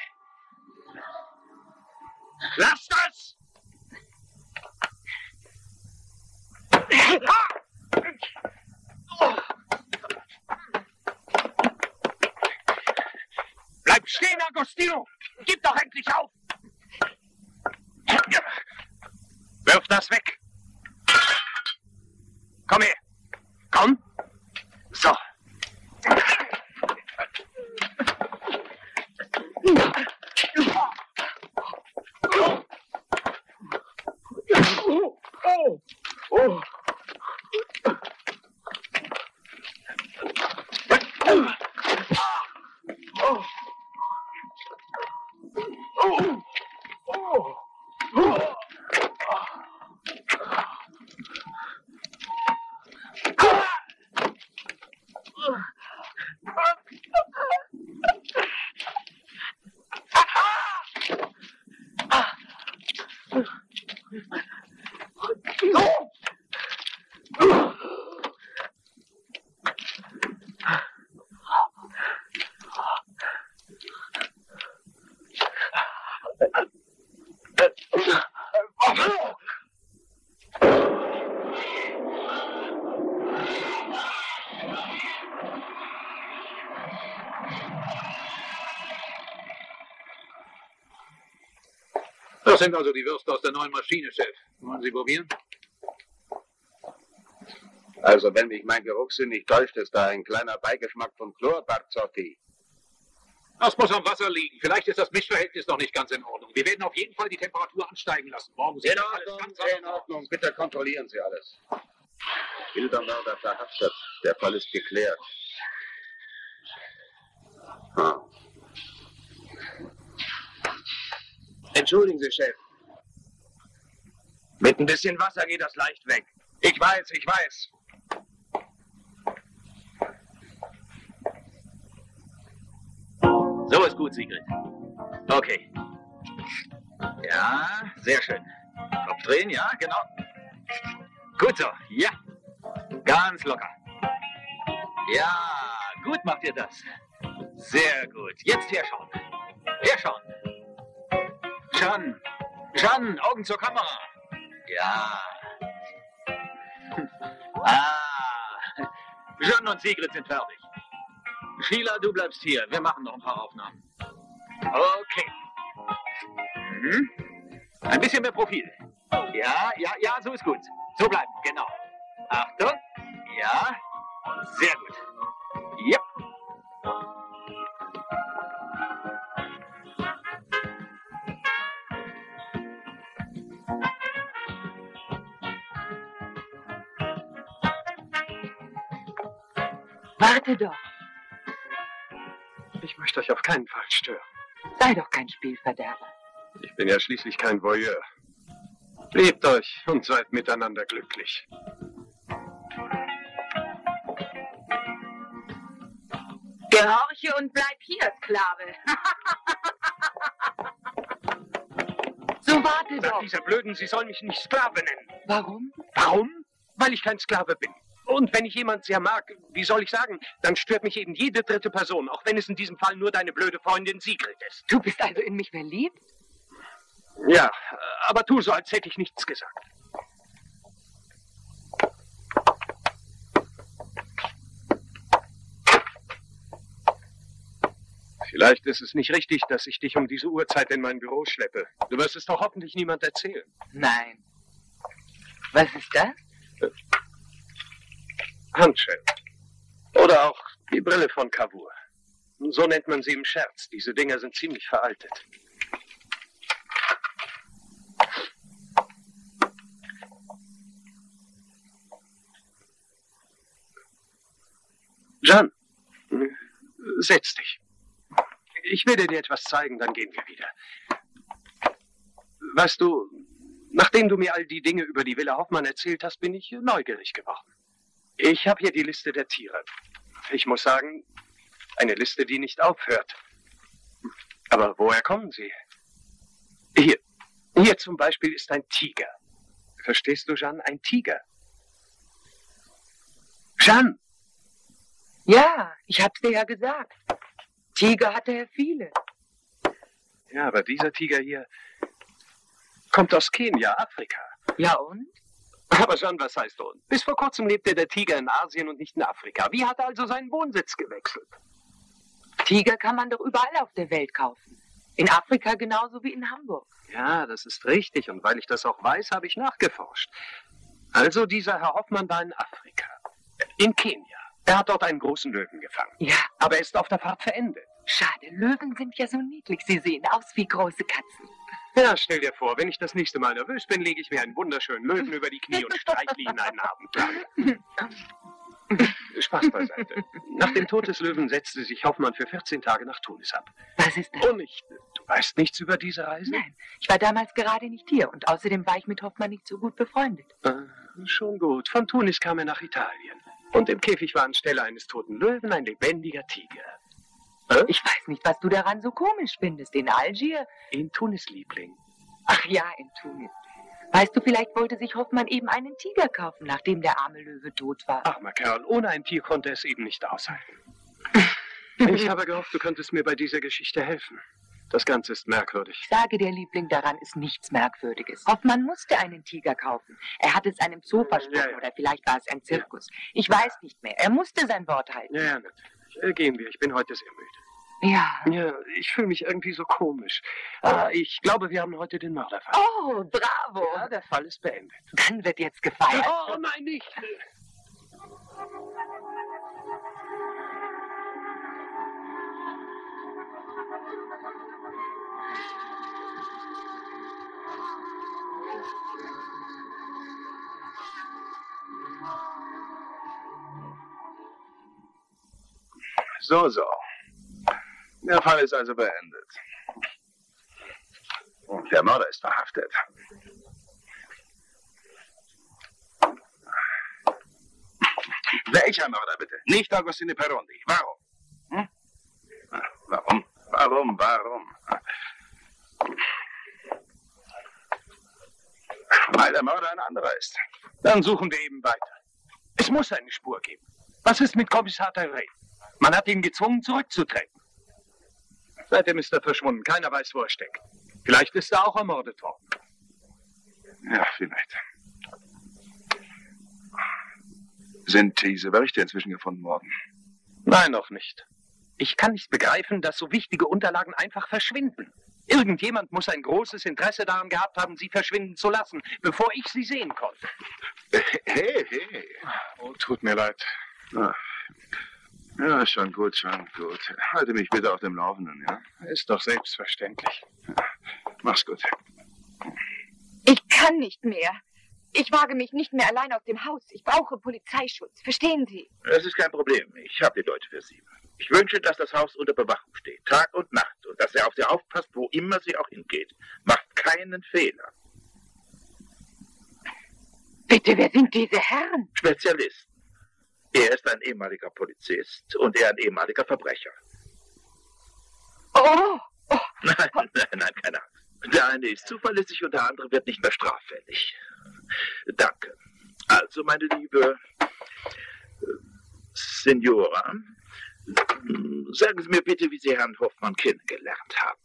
Lass das! Bleib stehen, Agostino! Gib doch endlich auf! Wirf das weg! Komm her. Komm. So. Das sind also die Würste aus der neuen Maschine, Chef. Wollen Sie probieren? Also, wenn mich mein Geruchssinn nicht täuscht, ist da ein kleiner Beigeschmack von Chlor, Barzotti. Das muss am Wasser liegen. Vielleicht ist das Mischverhältnis noch nicht ganz in Ordnung. Wir werden auf jeden Fall die Temperatur ansteigen lassen. Morgen sind alles ganz in Ordnung. Bitte kontrollieren Sie alles. Bildermörder verhaftet. Der Fall ist geklärt. Hm. Entschuldigen Sie, Chef. Mit ein bisschen Wasser geht das leicht weg. Ich weiß, ich weiß. So ist gut, Sigrid. Okay. Ja, sehr schön. Kopf drehen, ja, genau. Gut so, ja. Ganz locker. Ja, gut macht ihr das. Sehr gut. Jetzt herschauen. Herschauen. Jeanne. Jeanne, Augen zur Kamera. Ja. Ah. Jeanne und Sigrid sind fertig. Sheila, du bleibst hier. Wir machen noch ein paar Aufnahmen. Okay. Mhm. Ein bisschen mehr Profil. Ja, ja, ja, so ist gut. So bleiben, genau. Achtung. Ja. Sehr gut. Yep. Warte doch. Ich möchte euch auf keinen Fall stören. Sei doch kein Spielverderber. Ich bin ja schließlich kein Voyeur. Lebt euch und seid miteinander glücklich. Gehorche und bleib hier, Sklave. So warte doch. Dieser Blöden, Sie sollen mich nicht Sklave nennen. Warum? Warum? Weil ich kein Sklave bin. Und wenn ich jemand sehr mag, wie soll ich sagen, dann stört mich eben jede dritte Person, auch wenn es in diesem Fall nur deine blöde Freundin Sigrid ist. Du bist also in mich verliebt? Ja, aber tu so, als hätte ich nichts gesagt. Vielleicht ist es nicht richtig, dass ich dich um diese Uhrzeit in mein Büro schleppe. Du wirst es doch hoffentlich niemand erzählen. Nein. Was ist das? Handschellen. Oder auch die Brille von Cavour. So nennt man sie im Scherz. Diese Dinger sind ziemlich veraltet. Jeanne, setz dich. Ich werde dir etwas zeigen, dann gehen wir wieder. Weißt du, nachdem du mir all die Dinge über die Villa Hoffmann erzählt hast, bin ich neugierig geworden. Ich habe hier die Liste der Tiere. Ich muss sagen, eine Liste, die nicht aufhört. Aber woher kommen sie? Hier zum Beispiel ist ein Tiger. Verstehst du, Jeanne? Ein Tiger. Jeanne! Ja, ich hab's dir ja gesagt. Tiger hatte er viele. Ja, aber dieser Tiger hier kommt aus Kenia, Afrika. Ja und? Aber Jeanne, was heißt und? Bis vor kurzem lebte der Tiger in Asien und nicht in Afrika. Wie hat er also seinen Wohnsitz gewechselt? Tiger kann man doch überall auf der Welt kaufen. In Afrika genauso wie in Hamburg. Ja, das ist richtig. Und weil ich das auch weiß, habe ich nachgeforscht. Also dieser Herr Hoffmann war in Afrika. In Kenia. Er hat dort einen großen Löwen gefangen. Ja. Aber er ist auf der Fahrt verendet. Schade, Löwen sind ja so niedlich. Sie sehen aus wie große Katzen. Ja, stell dir vor, wenn ich das nächste Mal nervös bin, lege ich mir einen wunderschönen Löwen über die Knie und streichle ihn einen Abend lang. Spaß beiseite. Nach dem Tod des Löwen setzte sich Hoffmann für 14 Tage nach Tunis ab. Was ist das? Und du weißt nichts über diese Reise? Nein, ich war damals gerade nicht hier und außerdem war ich mit Hoffmann nicht so gut befreundet. Schon gut. Von Tunis kam er nach Italien. Und im Käfig war anstelle eines toten Löwen ein lebendiger Tiger. Ich weiß nicht, was du daran so komisch findest. In Algier? In Tunis, Liebling. Ach ja, in Tunis. Weißt du, vielleicht wollte sich Hoffmann eben einen Tiger kaufen, nachdem der arme Löwe tot war. Ach, mein Kerl, ohne ein Tier konnte es eben nicht aushalten. Ich habe gehofft, du könntest mir bei dieser Geschichte helfen. Das Ganze ist merkwürdig. Ich sage dir, Liebling, daran ist nichts Merkwürdiges. Hoffmann musste einen Tiger kaufen. Er hat es einem Zoo versprochen, ja. Oder vielleicht war es ein Zirkus. Ja. Ich weiß nicht mehr. Er musste sein Wort halten. Ja, natürlich. Gehen wir, ich bin heute sehr müde. Ja. Ja, ich fühle mich irgendwie so komisch. Aber ich glaube, wir haben heute den Mörderfall. Oh, bravo. Ja, der Fall ist beendet. Dann wird jetzt gefeiert. Oh, nein, nicht. So, so. Der Fall ist also beendet. Und der Mörder ist verhaftet. Welcher Mörder bitte? Nicht Agostino Parondi. Warum? Hm? Warum? Warum? Warum? Weil der Mörder ein anderer ist. Dann suchen wir eben weiter. Es muss eine Spur geben. Was ist mit Kommissar Del Rey? Man hat ihn gezwungen, zurückzutreten. Seitdem ist er verschwunden. Keiner weiß, wo er steckt. Vielleicht ist er auch ermordet worden. Ja, vielleicht. Sind diese Berichte inzwischen gefunden worden? Nein, noch nicht. Ich kann nicht begreifen, dass so wichtige Unterlagen einfach verschwinden. Irgendjemand muss ein großes Interesse daran gehabt haben, sie verschwinden zu lassen, bevor ich sie sehen konnte. Hey, hey. Oh, tut mir leid. Ach. Ja, schon gut, schon gut. Halte mich bitte auf dem Laufenden, ja? Ist doch selbstverständlich. Mach's gut. Ich kann nicht mehr. Ich wage mich nicht mehr allein aus dem Haus. Ich brauche Polizeischutz. Verstehen Sie? Das ist kein Problem. Ich habe die Leute für Sie. Ich wünsche, dass das Haus unter Bewachung steht, Tag und Nacht, und dass er auf Sie aufpasst, wo immer sie auch hingeht. Macht keinen Fehler. Bitte, wer sind diese Herren? Spezialisten. Er ist ein ehemaliger Polizist und er ein ehemaliger Verbrecher. Oh! Oh. Nein, nein, nein, keine Angst. Der eine ist zuverlässig und der andere wird nicht mehr straffällig. Danke. Also, meine liebe Signora, sagen Sie mir bitte, wie Sie Herrn Hoffmann kennengelernt haben.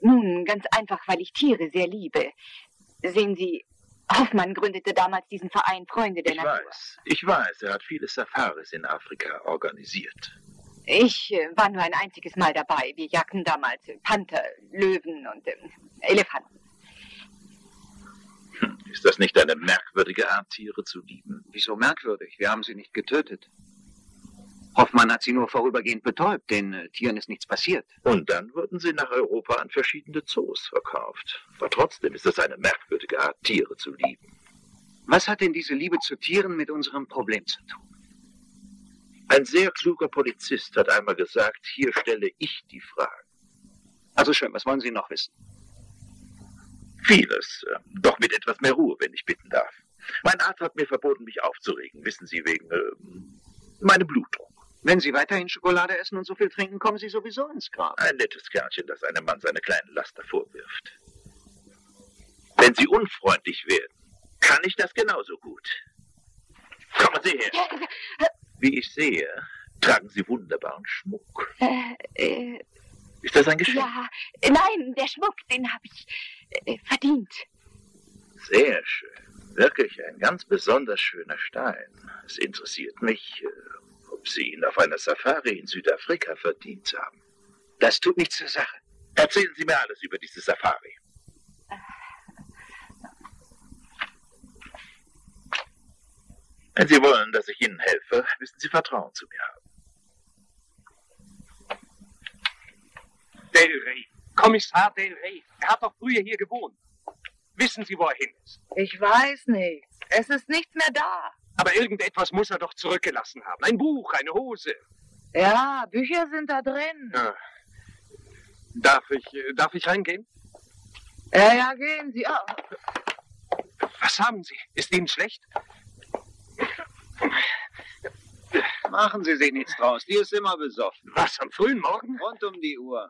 Nun, ganz einfach, weil ich Tiere sehr liebe. Sehen Sie, Hoffmann gründete damals diesen Verein Freunde der Natur. Ich weiß, er hat viele Safaris in Afrika organisiert. Ich war nur ein einziges Mal dabei. Wir jagten damals Panther, Löwen und Elefanten. Ist das nicht eine merkwürdige Art, Tiere zu lieben? Wieso merkwürdig? Wir haben sie nicht getötet. Hoffmann hat sie nur vorübergehend betäubt. Den Tieren ist nichts passiert. Und dann wurden sie nach Europa an verschiedene Zoos verkauft. Aber trotzdem ist das eine merkwürdige Art, Tiere zu lieben. Was hat denn diese Liebe zu Tieren mit unserem Problem zu tun? Ein sehr kluger Polizist hat einmal gesagt, hier stelle ich die Fragen. Also schön, was wollen Sie noch wissen? Vieles, doch mit etwas mehr Ruhe, wenn ich bitten darf. Mein Arzt hat mir verboten, mich aufzuregen, wissen Sie, wegen meinem Blutdruck. Wenn Sie weiterhin Schokolade essen und so viel trinken, kommen Sie sowieso ins Grab. Ein nettes Kerlchen, das einem Mann seine kleinen Laster vorwirft. Wenn Sie unfreundlich werden, kann ich das genauso gut. Kommen Sie her. Wie ich sehe, tragen Sie wunderbaren Schmuck. Ist das ein Geschenk? Ja, nein, der Schmuck, den habe ich verdient. Sehr schön. Wirklich ein ganz besonders schöner Stein. Es interessiert mich, ob Sie ihn auf einer Safari in Südafrika verdient haben. Das tut nichts zur Sache. Erzählen Sie mir alles über diese Safari. Wenn Sie wollen, dass ich Ihnen helfe, müssen Sie Vertrauen zu mir haben. Del Rey, Kommissar Del Rey, er hat doch früher hier gewohnt. Wissen Sie, wo er hin ist? Ich weiß nicht. Es ist nichts mehr da. Aber irgendetwas muss er doch zurückgelassen haben. Ein Buch, eine Hose. Ja, Bücher sind da drin. Ja. Darf ich reingehen? Ja, gehen Sie auch. Was haben Sie? Ist Ihnen schlecht? Machen Sie sich nichts draus, die ist immer besoffen. Was, am frühen Morgen? Rund um die Uhr.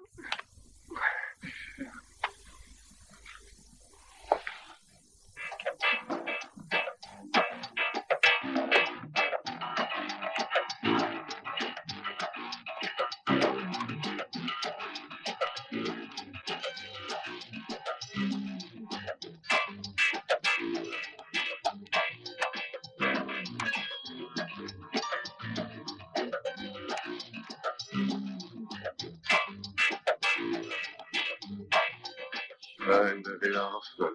In der Villa Hoffmann.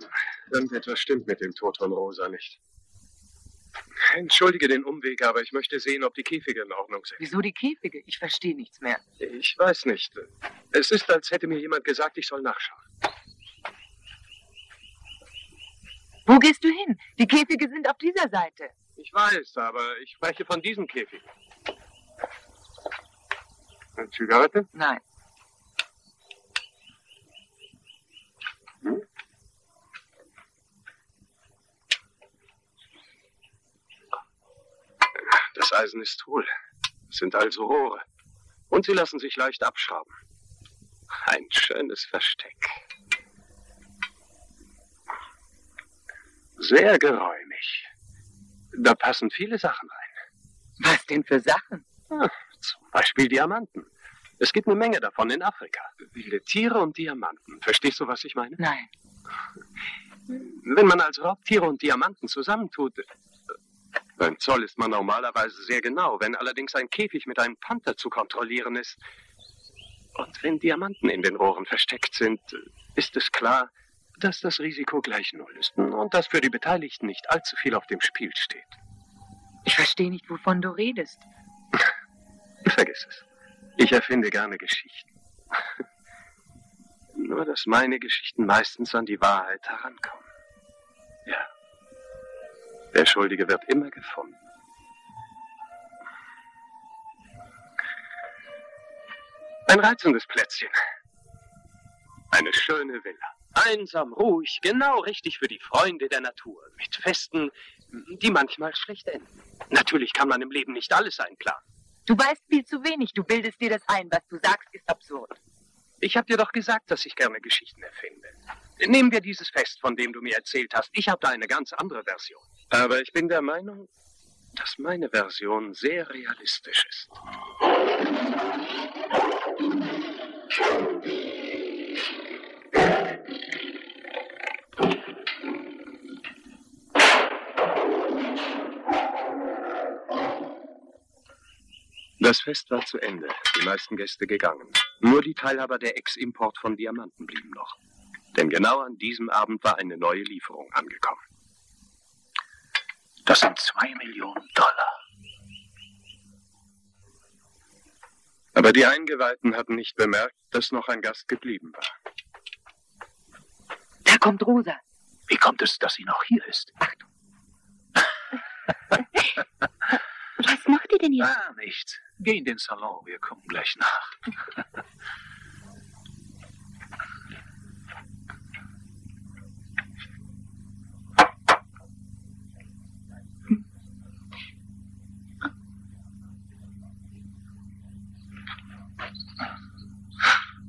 Irgendetwas stimmt mit dem Tod von Rosa nicht. Entschuldige den Umweg, aber ich möchte sehen, ob die Käfige in Ordnung sind. Wieso die Käfige? Ich verstehe nichts mehr. Ich weiß nicht. Es ist, als hätte mir jemand gesagt, ich soll nachschauen. Wo gehst du hin? Die Käfige sind auf dieser Seite. Ich weiß, aber ich spreche von diesen Käfigen. Eine Zigarette? Nein. Hm? Das Eisen ist hohl. Es sind also Rohre. Und sie lassen sich leicht abschrauben. Ein schönes Versteck. Sehr geräumig. Da passen viele Sachen rein. Was denn für Sachen? Ja, zum Beispiel Diamanten. Es gibt eine Menge davon in Afrika. Wilde Tiere und Diamanten. Verstehst du, was ich meine? Nein. Wenn man also Raubtiere und Diamanten zusammentut... Beim Zoll ist man normalerweise sehr genau, wenn allerdings ein Käfig mit einem Panther zu kontrollieren ist. Und wenn Diamanten in den Rohren versteckt sind, ist es klar, dass das Risiko gleich null ist und dass für die Beteiligten nicht allzu viel auf dem Spiel steht. Ich verstehe nicht, wovon du redest. Vergiss es. Ich erfinde gerne Geschichten. Nur, dass meine Geschichten meistens an die Wahrheit herankommen. Ja. Der Schuldige wird immer gefunden. Ein reizendes Plätzchen. Eine schöne Villa. Einsam, ruhig, genau richtig für die Freunde der Natur. Mit Festen, die manchmal schlecht enden. Natürlich kann man im Leben nicht alles einplanen. Du weißt viel zu wenig. Du bildest dir das ein. Was du sagst, ist absurd. Ich habe dir doch gesagt, dass ich gerne Geschichten erfinde. Nehmen wir dieses Fest, von dem du mir erzählt hast. Ich habe da eine ganz andere Version. Aber ich bin der Meinung, dass meine Version sehr realistisch ist. Das Fest war zu Ende, die meisten Gäste gegangen. Nur die Teilhaber der Ex-Import von Diamanten blieben noch. Denn genau an diesem Abend war eine neue Lieferung angekommen. Das sind $2 Millionen. Aber die Eingeweihten hatten nicht bemerkt, dass noch ein Gast geblieben war. Da kommt Rosa. Wie kommt es, dass sie noch hier ist? Achtung. Was macht ihr denn hier? Ah, nichts. Geh in den Salon, wir kommen gleich nach.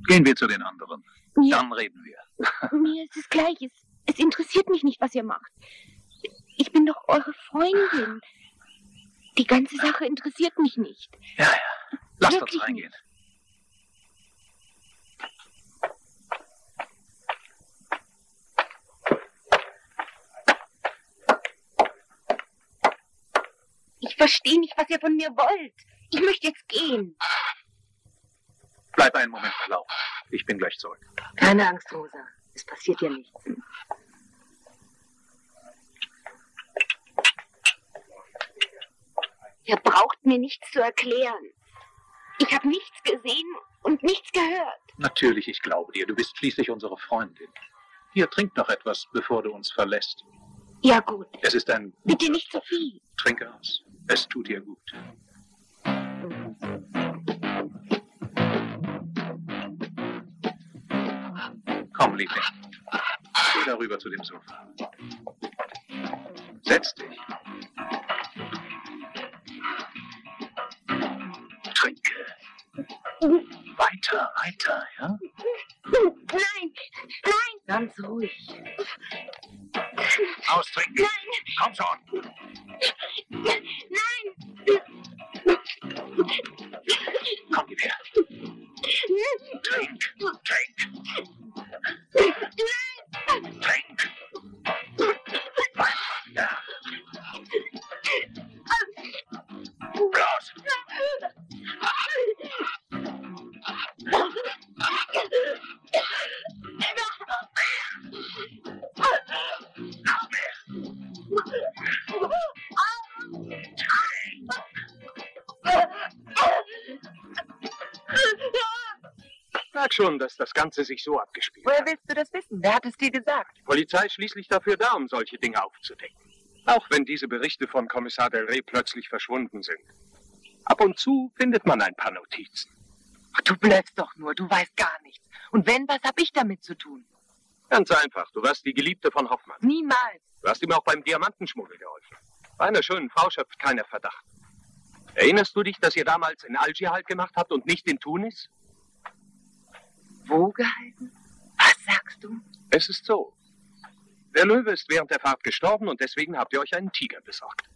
Gehen wir zu den anderen. Ja. Dann reden wir. Mir ist es gleich. Es interessiert mich nicht, was ihr macht. Ich bin doch eure Freundin. Die ganze Sache interessiert mich nicht. Ja, ja. Lasst uns reingehen. Ich verstehe nicht, was ihr von mir wollt. Ich möchte jetzt gehen. Bleib einen Moment verlaufen. Ich bin gleich zurück. Keine Angst, Rosa. Es passiert dir nichts. Ihr braucht mir nichts zu erklären. Ich habe nichts gesehen und nichts gehört. Natürlich, ich glaube dir. Du bist schließlich unsere Freundin. Hier, trink noch etwas, bevor du uns verlässt. Ja, gut. Es ist ein... Bitte nicht zu viel. Trinke aus. Es tut dir gut. Komm, Liebling. Geh darüber zu dem Sofa. Setz dich. Trinke. Weiter, weiter, ja? Nein, nein. Ganz ruhig. Austrinken. Nein. Komm schon. Nein. Komm, gib her. Trink, trink. Trink! Ja. Bloß! Noch mehr! Sag schon, dass das Ganze sich so abgespielt hat. Woher willst du das wissen? Wer hat es dir gesagt? Die Polizei ist schließlich dafür da, um solche Dinge aufzudecken. Auch wenn diese Berichte von Kommissar Del Rey plötzlich verschwunden sind. Ab und zu findet man ein paar Notizen. Du blöffst doch nur, du weißt gar nichts. Und wenn, was hab ich damit zu tun? Ganz einfach, du warst die Geliebte von Hoffmann. Niemals. Du hast ihm auch beim Diamantenschmuggel geholfen. Bei einer schönen Frau schöpft keiner Verdacht. Erinnerst du dich, dass ihr damals in Algier Halt gemacht habt und nicht in Tunis? Wo gehalten? Was sagst du? Es ist so. Der Löwe ist während der Fahrt gestorben und deswegen habt ihr euch einen Tiger besorgt.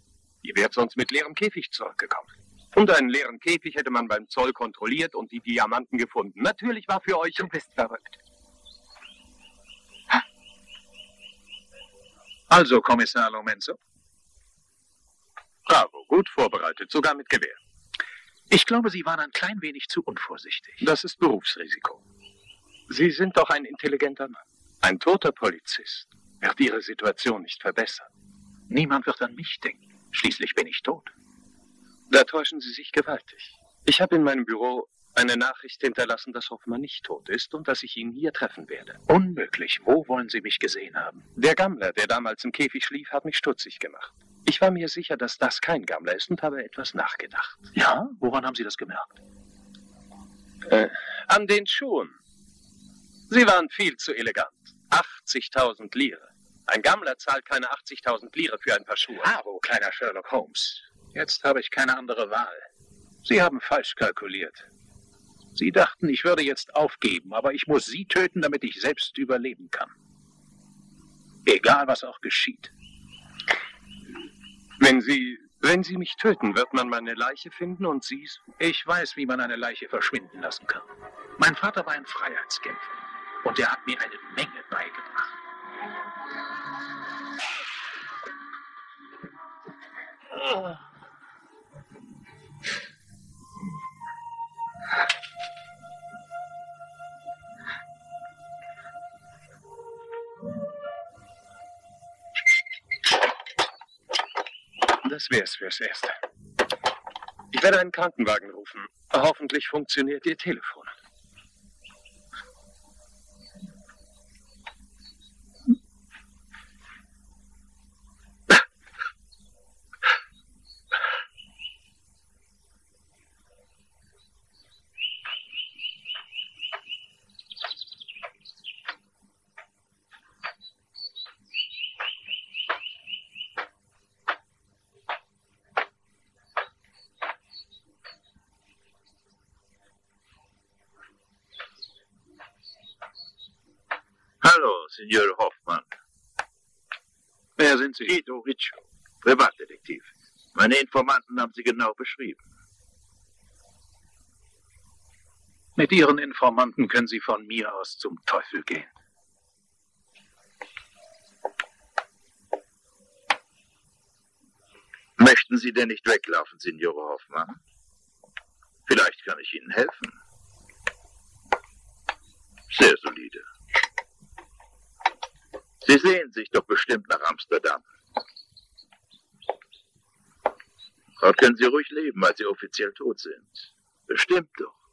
Ihr wärt sonst mit leerem Käfig zurückgekommen. Und einen leeren Käfig hätte man beim Zoll kontrolliert und die Diamanten gefunden. Natürlich war für euch... Du bist verrückt. Also, Kommissar Lorenzo. Bravo, gut vorbereitet, sogar mit Gewehr. Ich glaube, Sie waren ein klein wenig zu unvorsichtig. Das ist Berufsrisiko. Sie sind doch ein intelligenter Mann. Ein toter Polizist wird Ihre Situation nicht verbessern. Niemand wird an mich denken. Schließlich bin ich tot. Da täuschen Sie sich gewaltig. Ich habe in meinem Büro eine Nachricht hinterlassen, dass Hoffmann nicht tot ist und dass ich ihn hier treffen werde. Unmöglich. Wo wollen Sie mich gesehen haben? Der Gammler, der damals im Käfig schlief, hat mich stutzig gemacht. Ich war mir sicher, dass das kein Gammler ist und habe etwas nachgedacht. Ja? Woran haben Sie das gemerkt? An den Schuhen. Sie waren viel zu elegant. 80.000 Lire. Ein Gammler zahlt keine 80.000 Lire für ein paar Schuhe. Bravo, kleiner Sherlock Holmes. Jetzt habe ich keine andere Wahl. Sie haben falsch kalkuliert. Sie dachten, ich würde jetzt aufgeben, aber ich muss Sie töten, damit ich selbst überleben kann. Egal, was auch geschieht. Wenn Sie mich töten, wird man meine Leiche finden und Sie... Ich weiß, wie man eine Leiche verschwinden lassen kann. Mein Vater war ein Freiheitskämpfer und er hat mir eine Menge beigebracht. Das wär's fürs Erste. Ich werde einen Krankenwagen rufen. Hoffentlich funktioniert Ihr Telefon. Signore Hoffmann. Wer sind Sie? Giotto Riccio, Privatdetektiv. Meine Informanten haben Sie genau beschrieben. Mit Ihren Informanten können Sie von mir aus zum Teufel gehen. Möchten Sie denn nicht weglaufen, Signore Hoffmann? Vielleicht kann ich Ihnen helfen. Sehr solide. Sie sehen sich doch bestimmt nach Amsterdam. Dort können Sie ruhig leben, weil Sie offiziell tot sind. Bestimmt doch.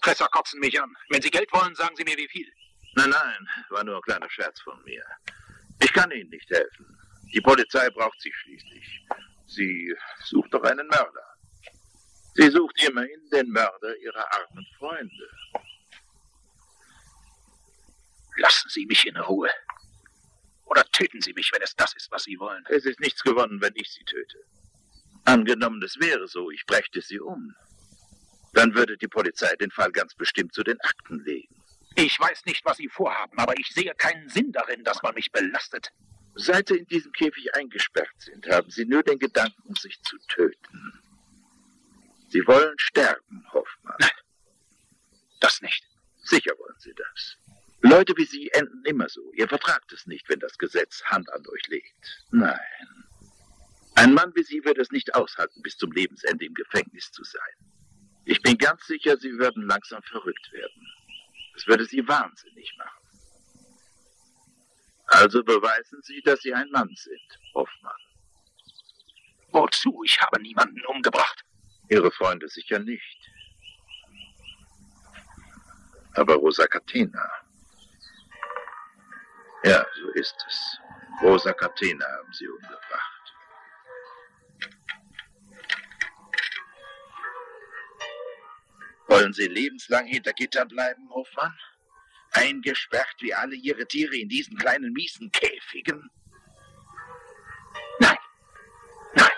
Presser kotzen mich an. Wenn Sie Geld wollen, sagen Sie mir, wie viel. Nein, nein, war nur ein kleiner Scherz von mir. Ich kann Ihnen nicht helfen. Die Polizei braucht Sie schließlich. Sie sucht doch einen Mörder. Sie sucht immerhin den Mörder Ihrer armen Freunde. Lassen Sie mich in Ruhe. Oder töten Sie mich, wenn es das ist, was Sie wollen. Es ist nichts gewonnen, wenn ich Sie töte. Angenommen, es wäre so, ich brächte Sie um. Dann würde die Polizei den Fall ganz bestimmt zu den Akten legen. Ich weiß nicht, was Sie vorhaben, aber ich sehe keinen Sinn darin, dass man mich belastet. Seit Sie in diesem Käfig eingesperrt sind, haben Sie nur den Gedanken, sich zu töten. Sie wollen sterben, Hoffmann. Nein, das nicht. Sicher wollen Sie das. Leute wie Sie enden immer so. Ihr vertragt es nicht, wenn das Gesetz Hand an euch legt. Nein. Ein Mann wie Sie würde es nicht aushalten, bis zum Lebensende im Gefängnis zu sein. Ich bin ganz sicher, Sie würden langsam verrückt werden. Das würde Sie wahnsinnig machen. Also beweisen Sie, dass Sie ein Mann sind, Hoffmann. Wozu? Ich habe niemanden umgebracht. Ihre Freunde sicher nicht. Aber Rosa Catena... Ja, so ist es. Rosa Catena haben Sie umgebracht. Wollen Sie lebenslang hinter Gitter bleiben, Hoffmann? Eingesperrt wie alle Ihre Tiere in diesen kleinen, miesen Käfigen? Nein, nein,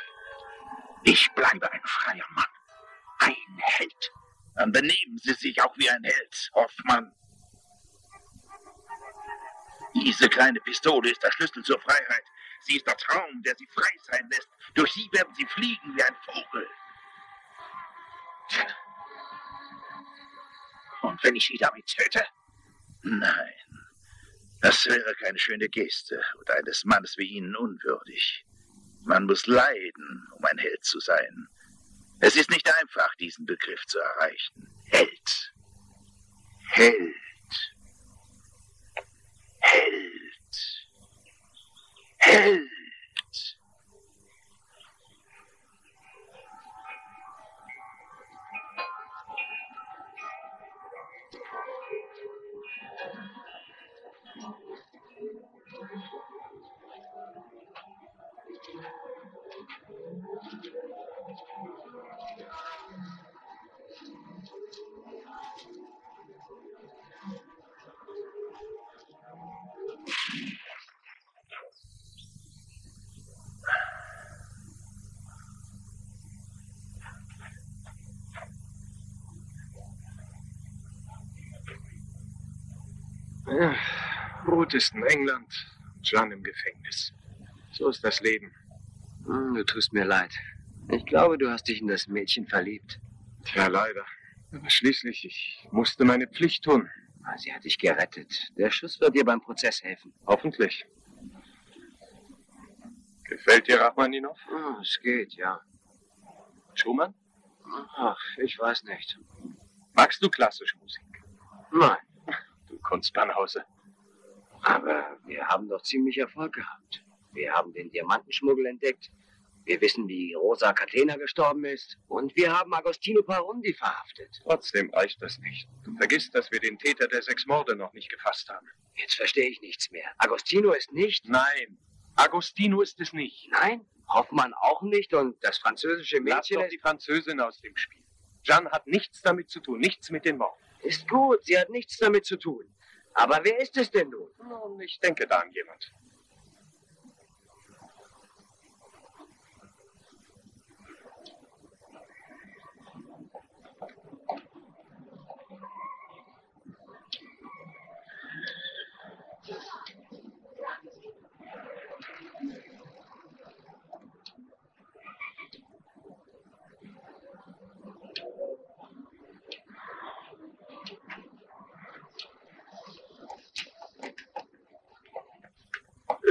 ich bleibe ein freier Mann, ein Held. Dann benehmen Sie sich auch wie ein Held, Hoffmann. Diese kleine Pistole ist der Schlüssel zur Freiheit. Sie ist der Traum, der Sie frei sein lässt. Durch sie werden Sie fliegen wie ein Vogel. Tja. Und wenn ich Sie damit töte? Nein, das wäre keine schöne Geste oder eines Mannes wie Ihnen unwürdig. Man muss leiden, um ein Held zu sein. Es ist nicht einfach, diesen Begriff zu erreichen. Held. Held. Held. Held. Ja, Ruth ist in England, Jeanne im Gefängnis. So ist das Leben. Du tust mir leid. Ich glaube, du hast dich in das Mädchen verliebt. Tja, leider. Aber schließlich, ich musste meine Pflicht tun. Sie hat dich gerettet. Der Schuss wird dir beim Prozess helfen. Hoffentlich. Gefällt dir Rachmaninow? Oh, es geht, ja. Schumann? Ach, ich weiß nicht. Magst du klassische Musik? Nein. Kunstbannhause. Aber wir haben doch ziemlich Erfolg gehabt. Wir haben den Diamantenschmuggel entdeckt. Wir wissen, wie Rosa Catena gestorben ist. Und wir haben Agostino Parondi verhaftet. Trotzdem reicht das nicht. Du vergisst, dass wir den Täter der 6 Morde noch nicht gefasst haben. Jetzt verstehe ich nichts mehr. Agostino ist nicht? Nein, Agostino ist es nicht. Nein? Hoffmann auch nicht und das französische Mädchen... Lass doch die Französin aus dem Spiel. Jeanne hat nichts damit zu tun, nichts mit den Morden. Ist gut, sie hat nichts damit zu tun. Aber wer ist es denn nun? Nun, ich denke da an jemand.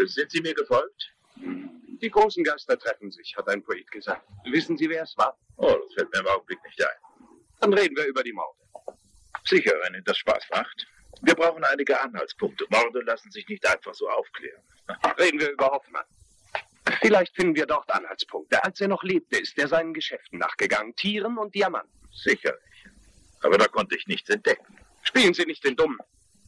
Sind Sie mir gefolgt? Die großen Geister treffen sich, hat ein Poet gesagt. Wissen Sie, wer es war? Oh, das fällt mir im Augenblick nicht ein. Dann reden wir über die Morde. Sicher, wenn Ihnen das Spaß macht. Wir brauchen einige Anhaltspunkte. Morde lassen sich nicht einfach so aufklären. Reden wir über Hoffmann. Vielleicht finden wir dort Anhaltspunkte. Als er noch lebte, ist er seinen Geschäften nachgegangen. Tieren und Diamanten. Sicherlich. Aber da konnte ich nichts entdecken. Spielen Sie nicht den Dummen.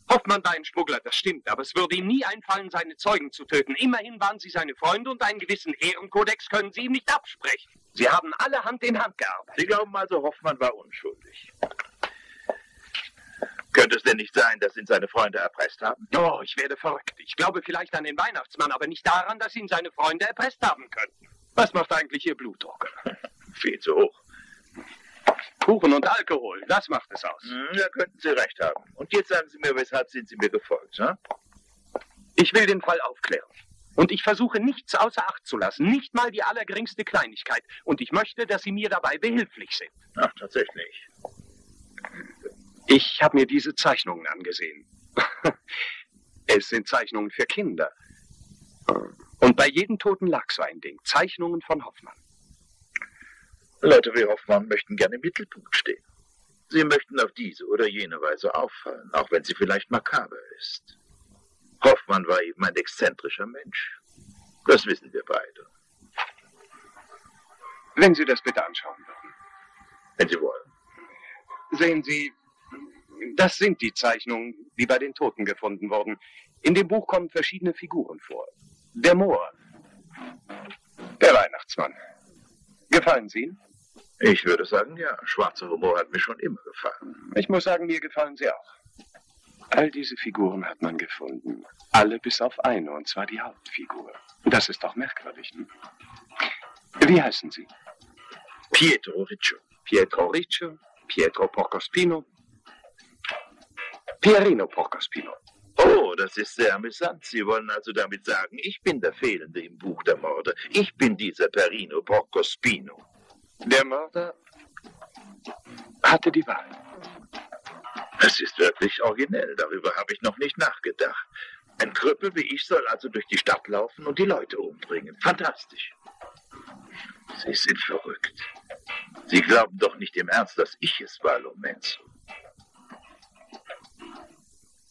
Hoffmann war ein Schmuggler, das stimmt, aber es würde ihm nie einfallen, seine Zeugen zu töten. Immerhin waren sie seine Freunde und einen gewissen Ehrenkodex können sie ihm nicht absprechen. Sie haben alle Hand in Hand gearbeitet. Sie glauben also, Hoffmann war unschuldig. Könnte es denn nicht sein, dass ihn seine Freunde erpresst haben? Oh, ich werde verrückt. Ich glaube vielleicht an den Weihnachtsmann, aber nicht daran, dass ihn seine Freunde erpresst haben könnten. Was macht eigentlich Ihr Blutdruck? Viel zu hoch. Kuchen und Alkohol, das macht es aus. Da könnten Sie recht haben. Und jetzt sagen Sie mir, weshalb sind Sie mir gefolgt, ne? Ich will den Fall aufklären. Und ich versuche, nichts außer Acht zu lassen. Nicht mal die allergeringste Kleinigkeit. Und ich möchte, dass Sie mir dabei behilflich sind. Ach, tatsächlich. Ich habe mir diese Zeichnungen angesehen. Es sind Zeichnungen für Kinder. Und bei jedem toten lag so ein Ding. Zeichnungen von Hoffmann. Leute wie Hoffmann möchten gerne im Mittelpunkt stehen. Sie möchten auf diese oder jene Weise auffallen, auch wenn sie vielleicht makaber ist. Hoffmann war eben ein exzentrischer Mensch. Das wissen wir beide. Wenn Sie das bitte anschauen würden. Wenn Sie wollen. Sehen Sie, das sind die Zeichnungen, die bei den Toten gefunden wurden. In dem Buch kommen verschiedene Figuren vor. Der Moor. Der Weihnachtsmann. Gefallen Sie Ihnen? Ich würde sagen, ja. Schwarzer Humor hat mir schon immer gefallen. Ich muss sagen, mir gefallen sie auch. All diese Figuren hat man gefunden. Alle bis auf eine, und zwar die Hauptfigur. Das ist doch merkwürdig. Hm? Wie heißen Sie? Pietro Riccio. Pietro Riccio, Pietro Porcospino, Pierino Porcospino. Oh, das ist sehr amüsant. Sie wollen also damit sagen, ich bin der Fehlende im Buch der Morde. Ich bin dieser Pierino Porcospino. Der Mörder hatte die Wahl. Es ist wirklich originell. Darüber habe ich noch nicht nachgedacht. Ein Krüppel wie ich soll also durch die Stadt laufen und die Leute umbringen. Fantastisch. Sie sind verrückt. Sie glauben doch nicht im Ernst, dass ich es war, Lorenzo.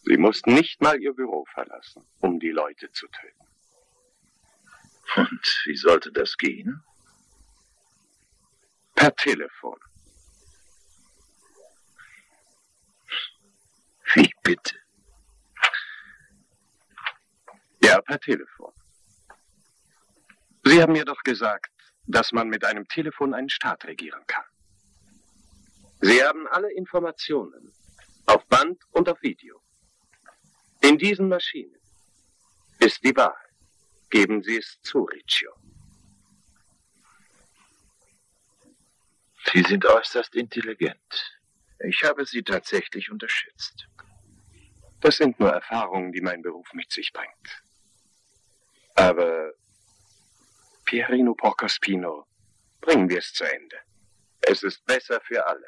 Sie mussten nicht mal ihr Büro verlassen, um die Leute zu töten. Und wie sollte das gehen? Per Telefon. Wie bitte? Ja, per Telefon. Sie haben mir doch gesagt, dass man mit einem Telefon einen Staat regieren kann. Sie haben alle Informationen auf Band und auf Video. In diesen Maschinen ist die Wahl. Geben Sie es zu, Riccio. Sie sind äußerst intelligent. Ich habe Sie tatsächlich unterschätzt. Das sind nur Erfahrungen, die mein Beruf mit sich bringt. Aber Pierino Porcospino, bringen wir es zu Ende. Es ist besser für alle.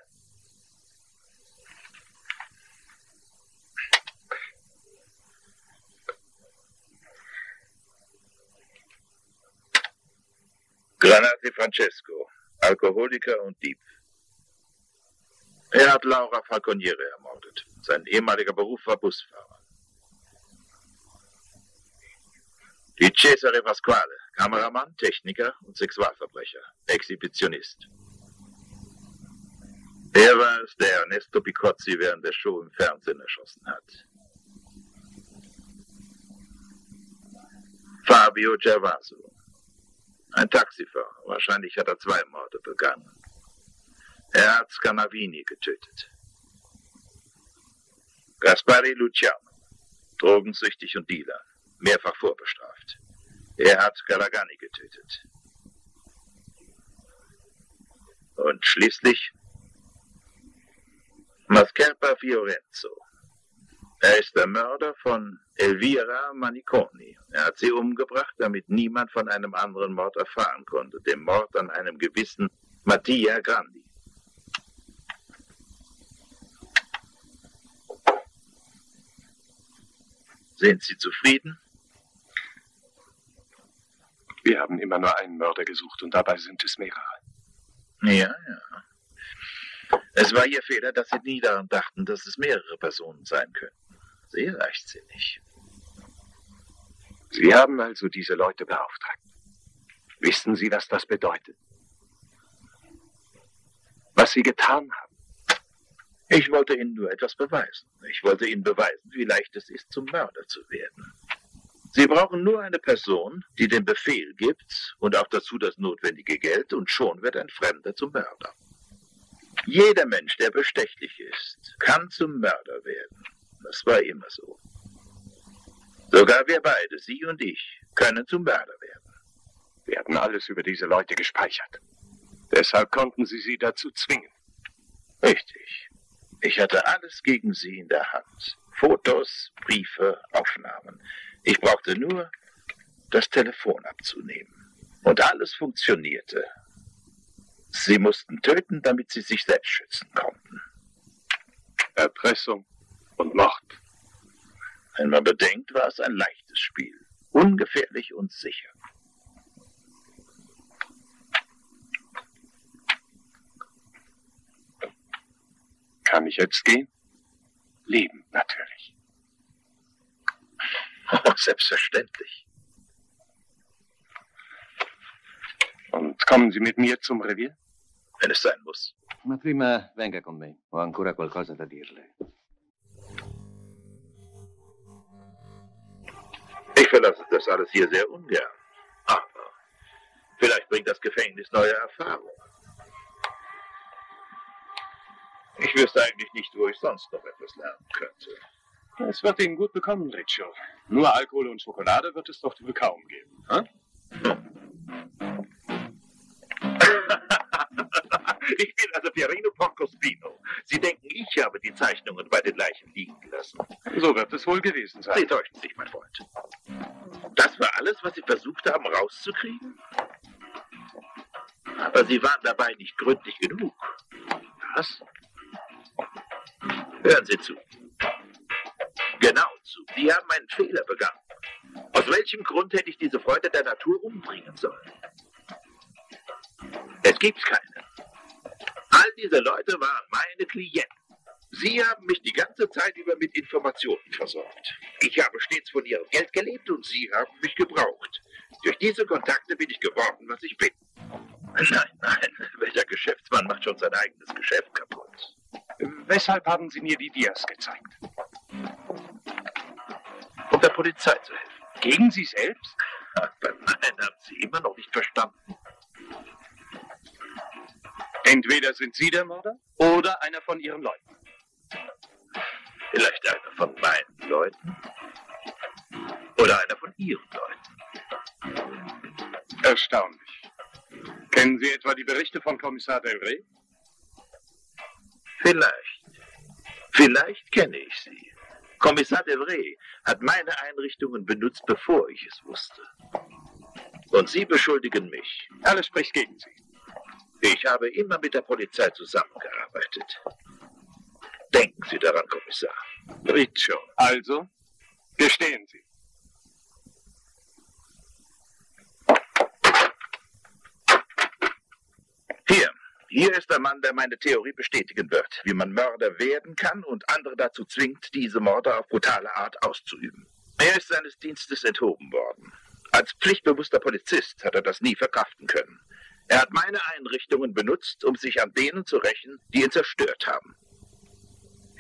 Granate Francesco, Alkoholiker und Dieb. Er hat Laura Falconieri ermordet. Sein ehemaliger Beruf war Busfahrer. Die Cesare Pasquale, Kameramann, Techniker und Sexualverbrecher, Exhibitionist. Er war es, der Ernesto Picozzi während der Show im Fernsehen erschossen hat. Fabio Gervaso, ein Taxifahrer, wahrscheinlich hat er 2 Morde begangen. Er hat Scannavini getötet. Gaspari Luciano, drogensüchtig und Dealer, mehrfach vorbestraft. Er hat Galagani getötet. Und schließlich Mascherpa Fiorenzo. Er ist der Mörder von Elvira Meniconi. Er hat sie umgebracht, damit niemand von einem anderen Mord erfahren konnte. Dem Mord an einem gewissen Matthias Grandi. Sind Sie zufrieden? Wir haben immer nur einen Mörder gesucht und dabei sind es mehrere. Ja, ja. Es war Ihr Fehler, dass Sie nie daran dachten, dass es mehrere Personen sein könnten. Sehr leichtsinnig. Sie haben also diese Leute beauftragt. Wissen Sie, was das bedeutet? Was Sie getan haben? Ich wollte Ihnen nur etwas beweisen. Ich wollte Ihnen beweisen, wie leicht es ist, zum Mörder zu werden. Sie brauchen nur eine Person, die den Befehl gibt und auch dazu das notwendige Geld und schon wird ein Fremder zum Mörder. Jeder Mensch, der bestechlich ist, kann zum Mörder werden. Das war immer so. Sogar wir beide, Sie und ich, können zum Mörder werden. Wir hatten alles über diese Leute gespeichert. Deshalb konnten Sie sie dazu zwingen. Richtig. Ich hatte alles gegen Sie in der Hand. Fotos, Briefe, Aufnahmen. Ich brauchte nur, das Telefon abzunehmen. Und alles funktionierte. Sie mussten töten, damit sie sich selbst schützen konnten. Erpressung und Mord. Wenn man bedenkt, war es ein leichtes Spiel. Ungefährlich und sicher. Kann ich jetzt gehen? Leben, natürlich. Oh, selbstverständlich. Und kommen Sie mit mir zum Revier? Wenn es sein muss. Ma prima venga con me. Ho ancora qualcosa da dirle. Ich verlasse das alles hier sehr ungern. Aber vielleicht bringt das Gefängnis neue Erfahrungen. Ich wüsste eigentlich nicht, wo ich sonst noch etwas lernen könnte. Es wird Ihnen gut bekommen, Riccio. Nur Alkohol und Schokolade wird es doch wohl kaum geben. Hm? Ich bin also Pierino Porcospino. Sie denken, ich habe die Zeichnungen bei den Leichen liegen gelassen. So wird es wohl gewesen sein. Sie täuschen sich, mein Freund. Das war alles, was Sie versucht haben, rauszukriegen? Aber Sie waren dabei nicht gründlich genug. Was? Hören Sie zu. Genau zu. Sie haben einen Fehler begangen. Aus welchem Grund hätte ich diese Freunde der Natur umbringen sollen? Es gibt keine. All diese Leute waren meine Klienten. Sie haben mich die ganze Zeit über mit Informationen versorgt. Ich habe stets von Ihrem Geld gelebt und Sie haben mich gebraucht. Durch diese Kontakte bin ich geworden, was ich bin. Nein, nein, welcher Geschäftsmann macht schon sein eigenes Geschäft kaputt? Weshalb haben Sie mir die Dias gezeigt? Um der Polizei zu helfen. Gegen Sie selbst? Aber nein, haben Sie immer noch nicht verstanden. Entweder sind Sie der Mörder oder einer von Ihren Leuten. Vielleicht einer von meinen Leuten oder einer von Ihren Leuten. Erstaunlich. Kennen Sie etwa die Berichte von Kommissar Del Rey? Vielleicht. Vielleicht kenne ich sie. Kommissar Del Rey hat meine Einrichtungen benutzt, bevor ich es wusste. Und Sie beschuldigen mich. Alles spricht gegen Sie. Ich habe immer mit der Polizei zusammengearbeitet. Denken Sie daran, Kommissar. Riccio. Also, gestehen Sie. Hier ist der Mann, der meine Theorie bestätigen wird, wie man Mörder werden kann und andere dazu zwingt, diese Morde auf brutale Art auszuüben. Er ist seines Dienstes enthoben worden. Als pflichtbewusster Polizist hat er das nie verkraften können. Er hat meine Einrichtungen benutzt, um sich an denen zu rächen, die ihn zerstört haben.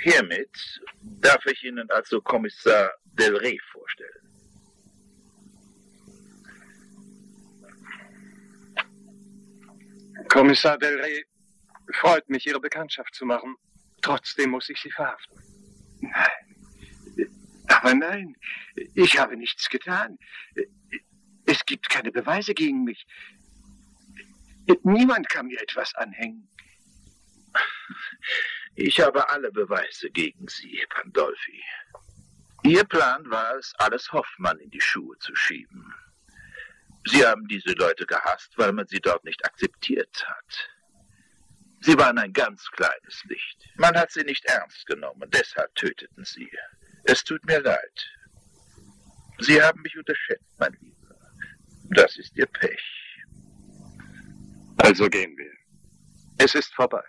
Hiermit darf ich Ihnen also Kommissar Del Rey vorstellen. Kommissar Del Rey, freut mich, Ihre Bekanntschaft zu machen. Trotzdem muss ich Sie verhaften. Nein, aber nein, ich habe nichts getan. Es gibt keine Beweise gegen mich. Niemand kann mir etwas anhängen. Ich habe alle Beweise gegen Sie, Pandolfi. Ihr Plan war es, alles Hoffmann in die Schuhe zu schieben. Sie haben diese Leute gehasst, weil man sie dort nicht akzeptiert hat. Sie waren ein ganz kleines Licht. Man hat sie nicht ernst genommen, deshalb töteten sie. Es tut mir leid. Sie haben mich unterschätzt, mein Lieber. Das ist Ihr Pech. Also gehen wir. Es ist vorbei.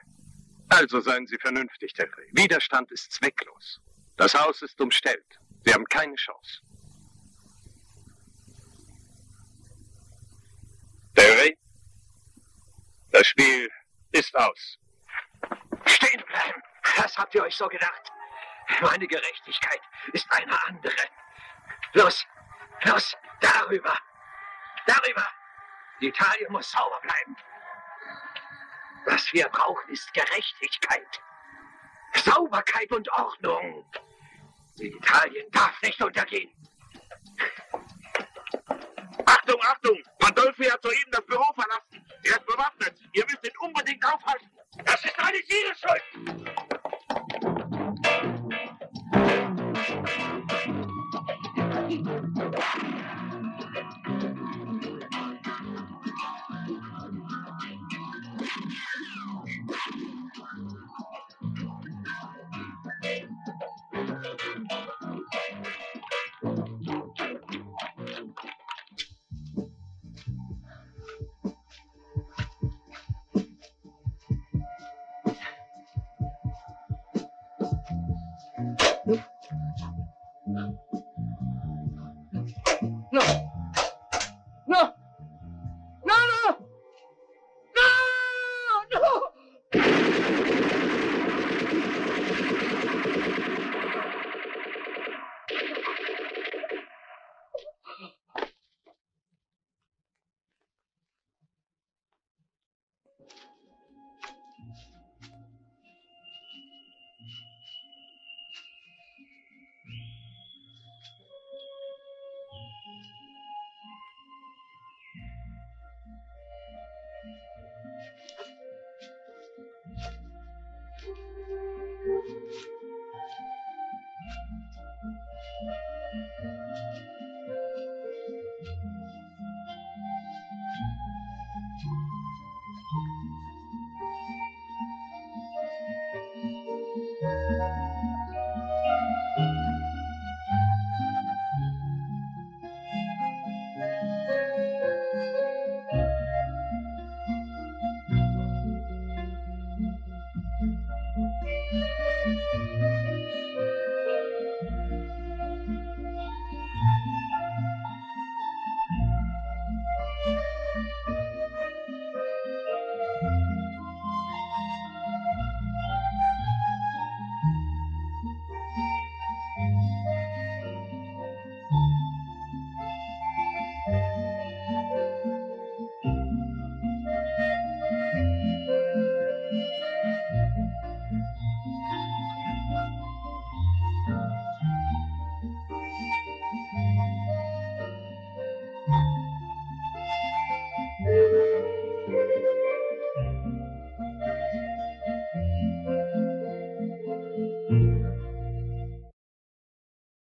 Also seien Sie vernünftig, Del Rey. Widerstand ist zwecklos. Das Haus ist umstellt. Sie haben keine Chance. Del Rey, das Spiel ist aus. Stehen bleiben! Das habt ihr euch so gedacht? Meine Gerechtigkeit ist eine andere. Los, los, darüber! Darüber! Italien muss sauber bleiben. Was wir brauchen, ist Gerechtigkeit. Sauberkeit und Ordnung. Italien darf nicht untergehen. Achtung, Achtung! Pandolfi hat soeben das Büro verlassen. Er ist bewaffnet. Ihr müsst ihn unbedingt aufhalten. Das ist alles Ihre Schuld.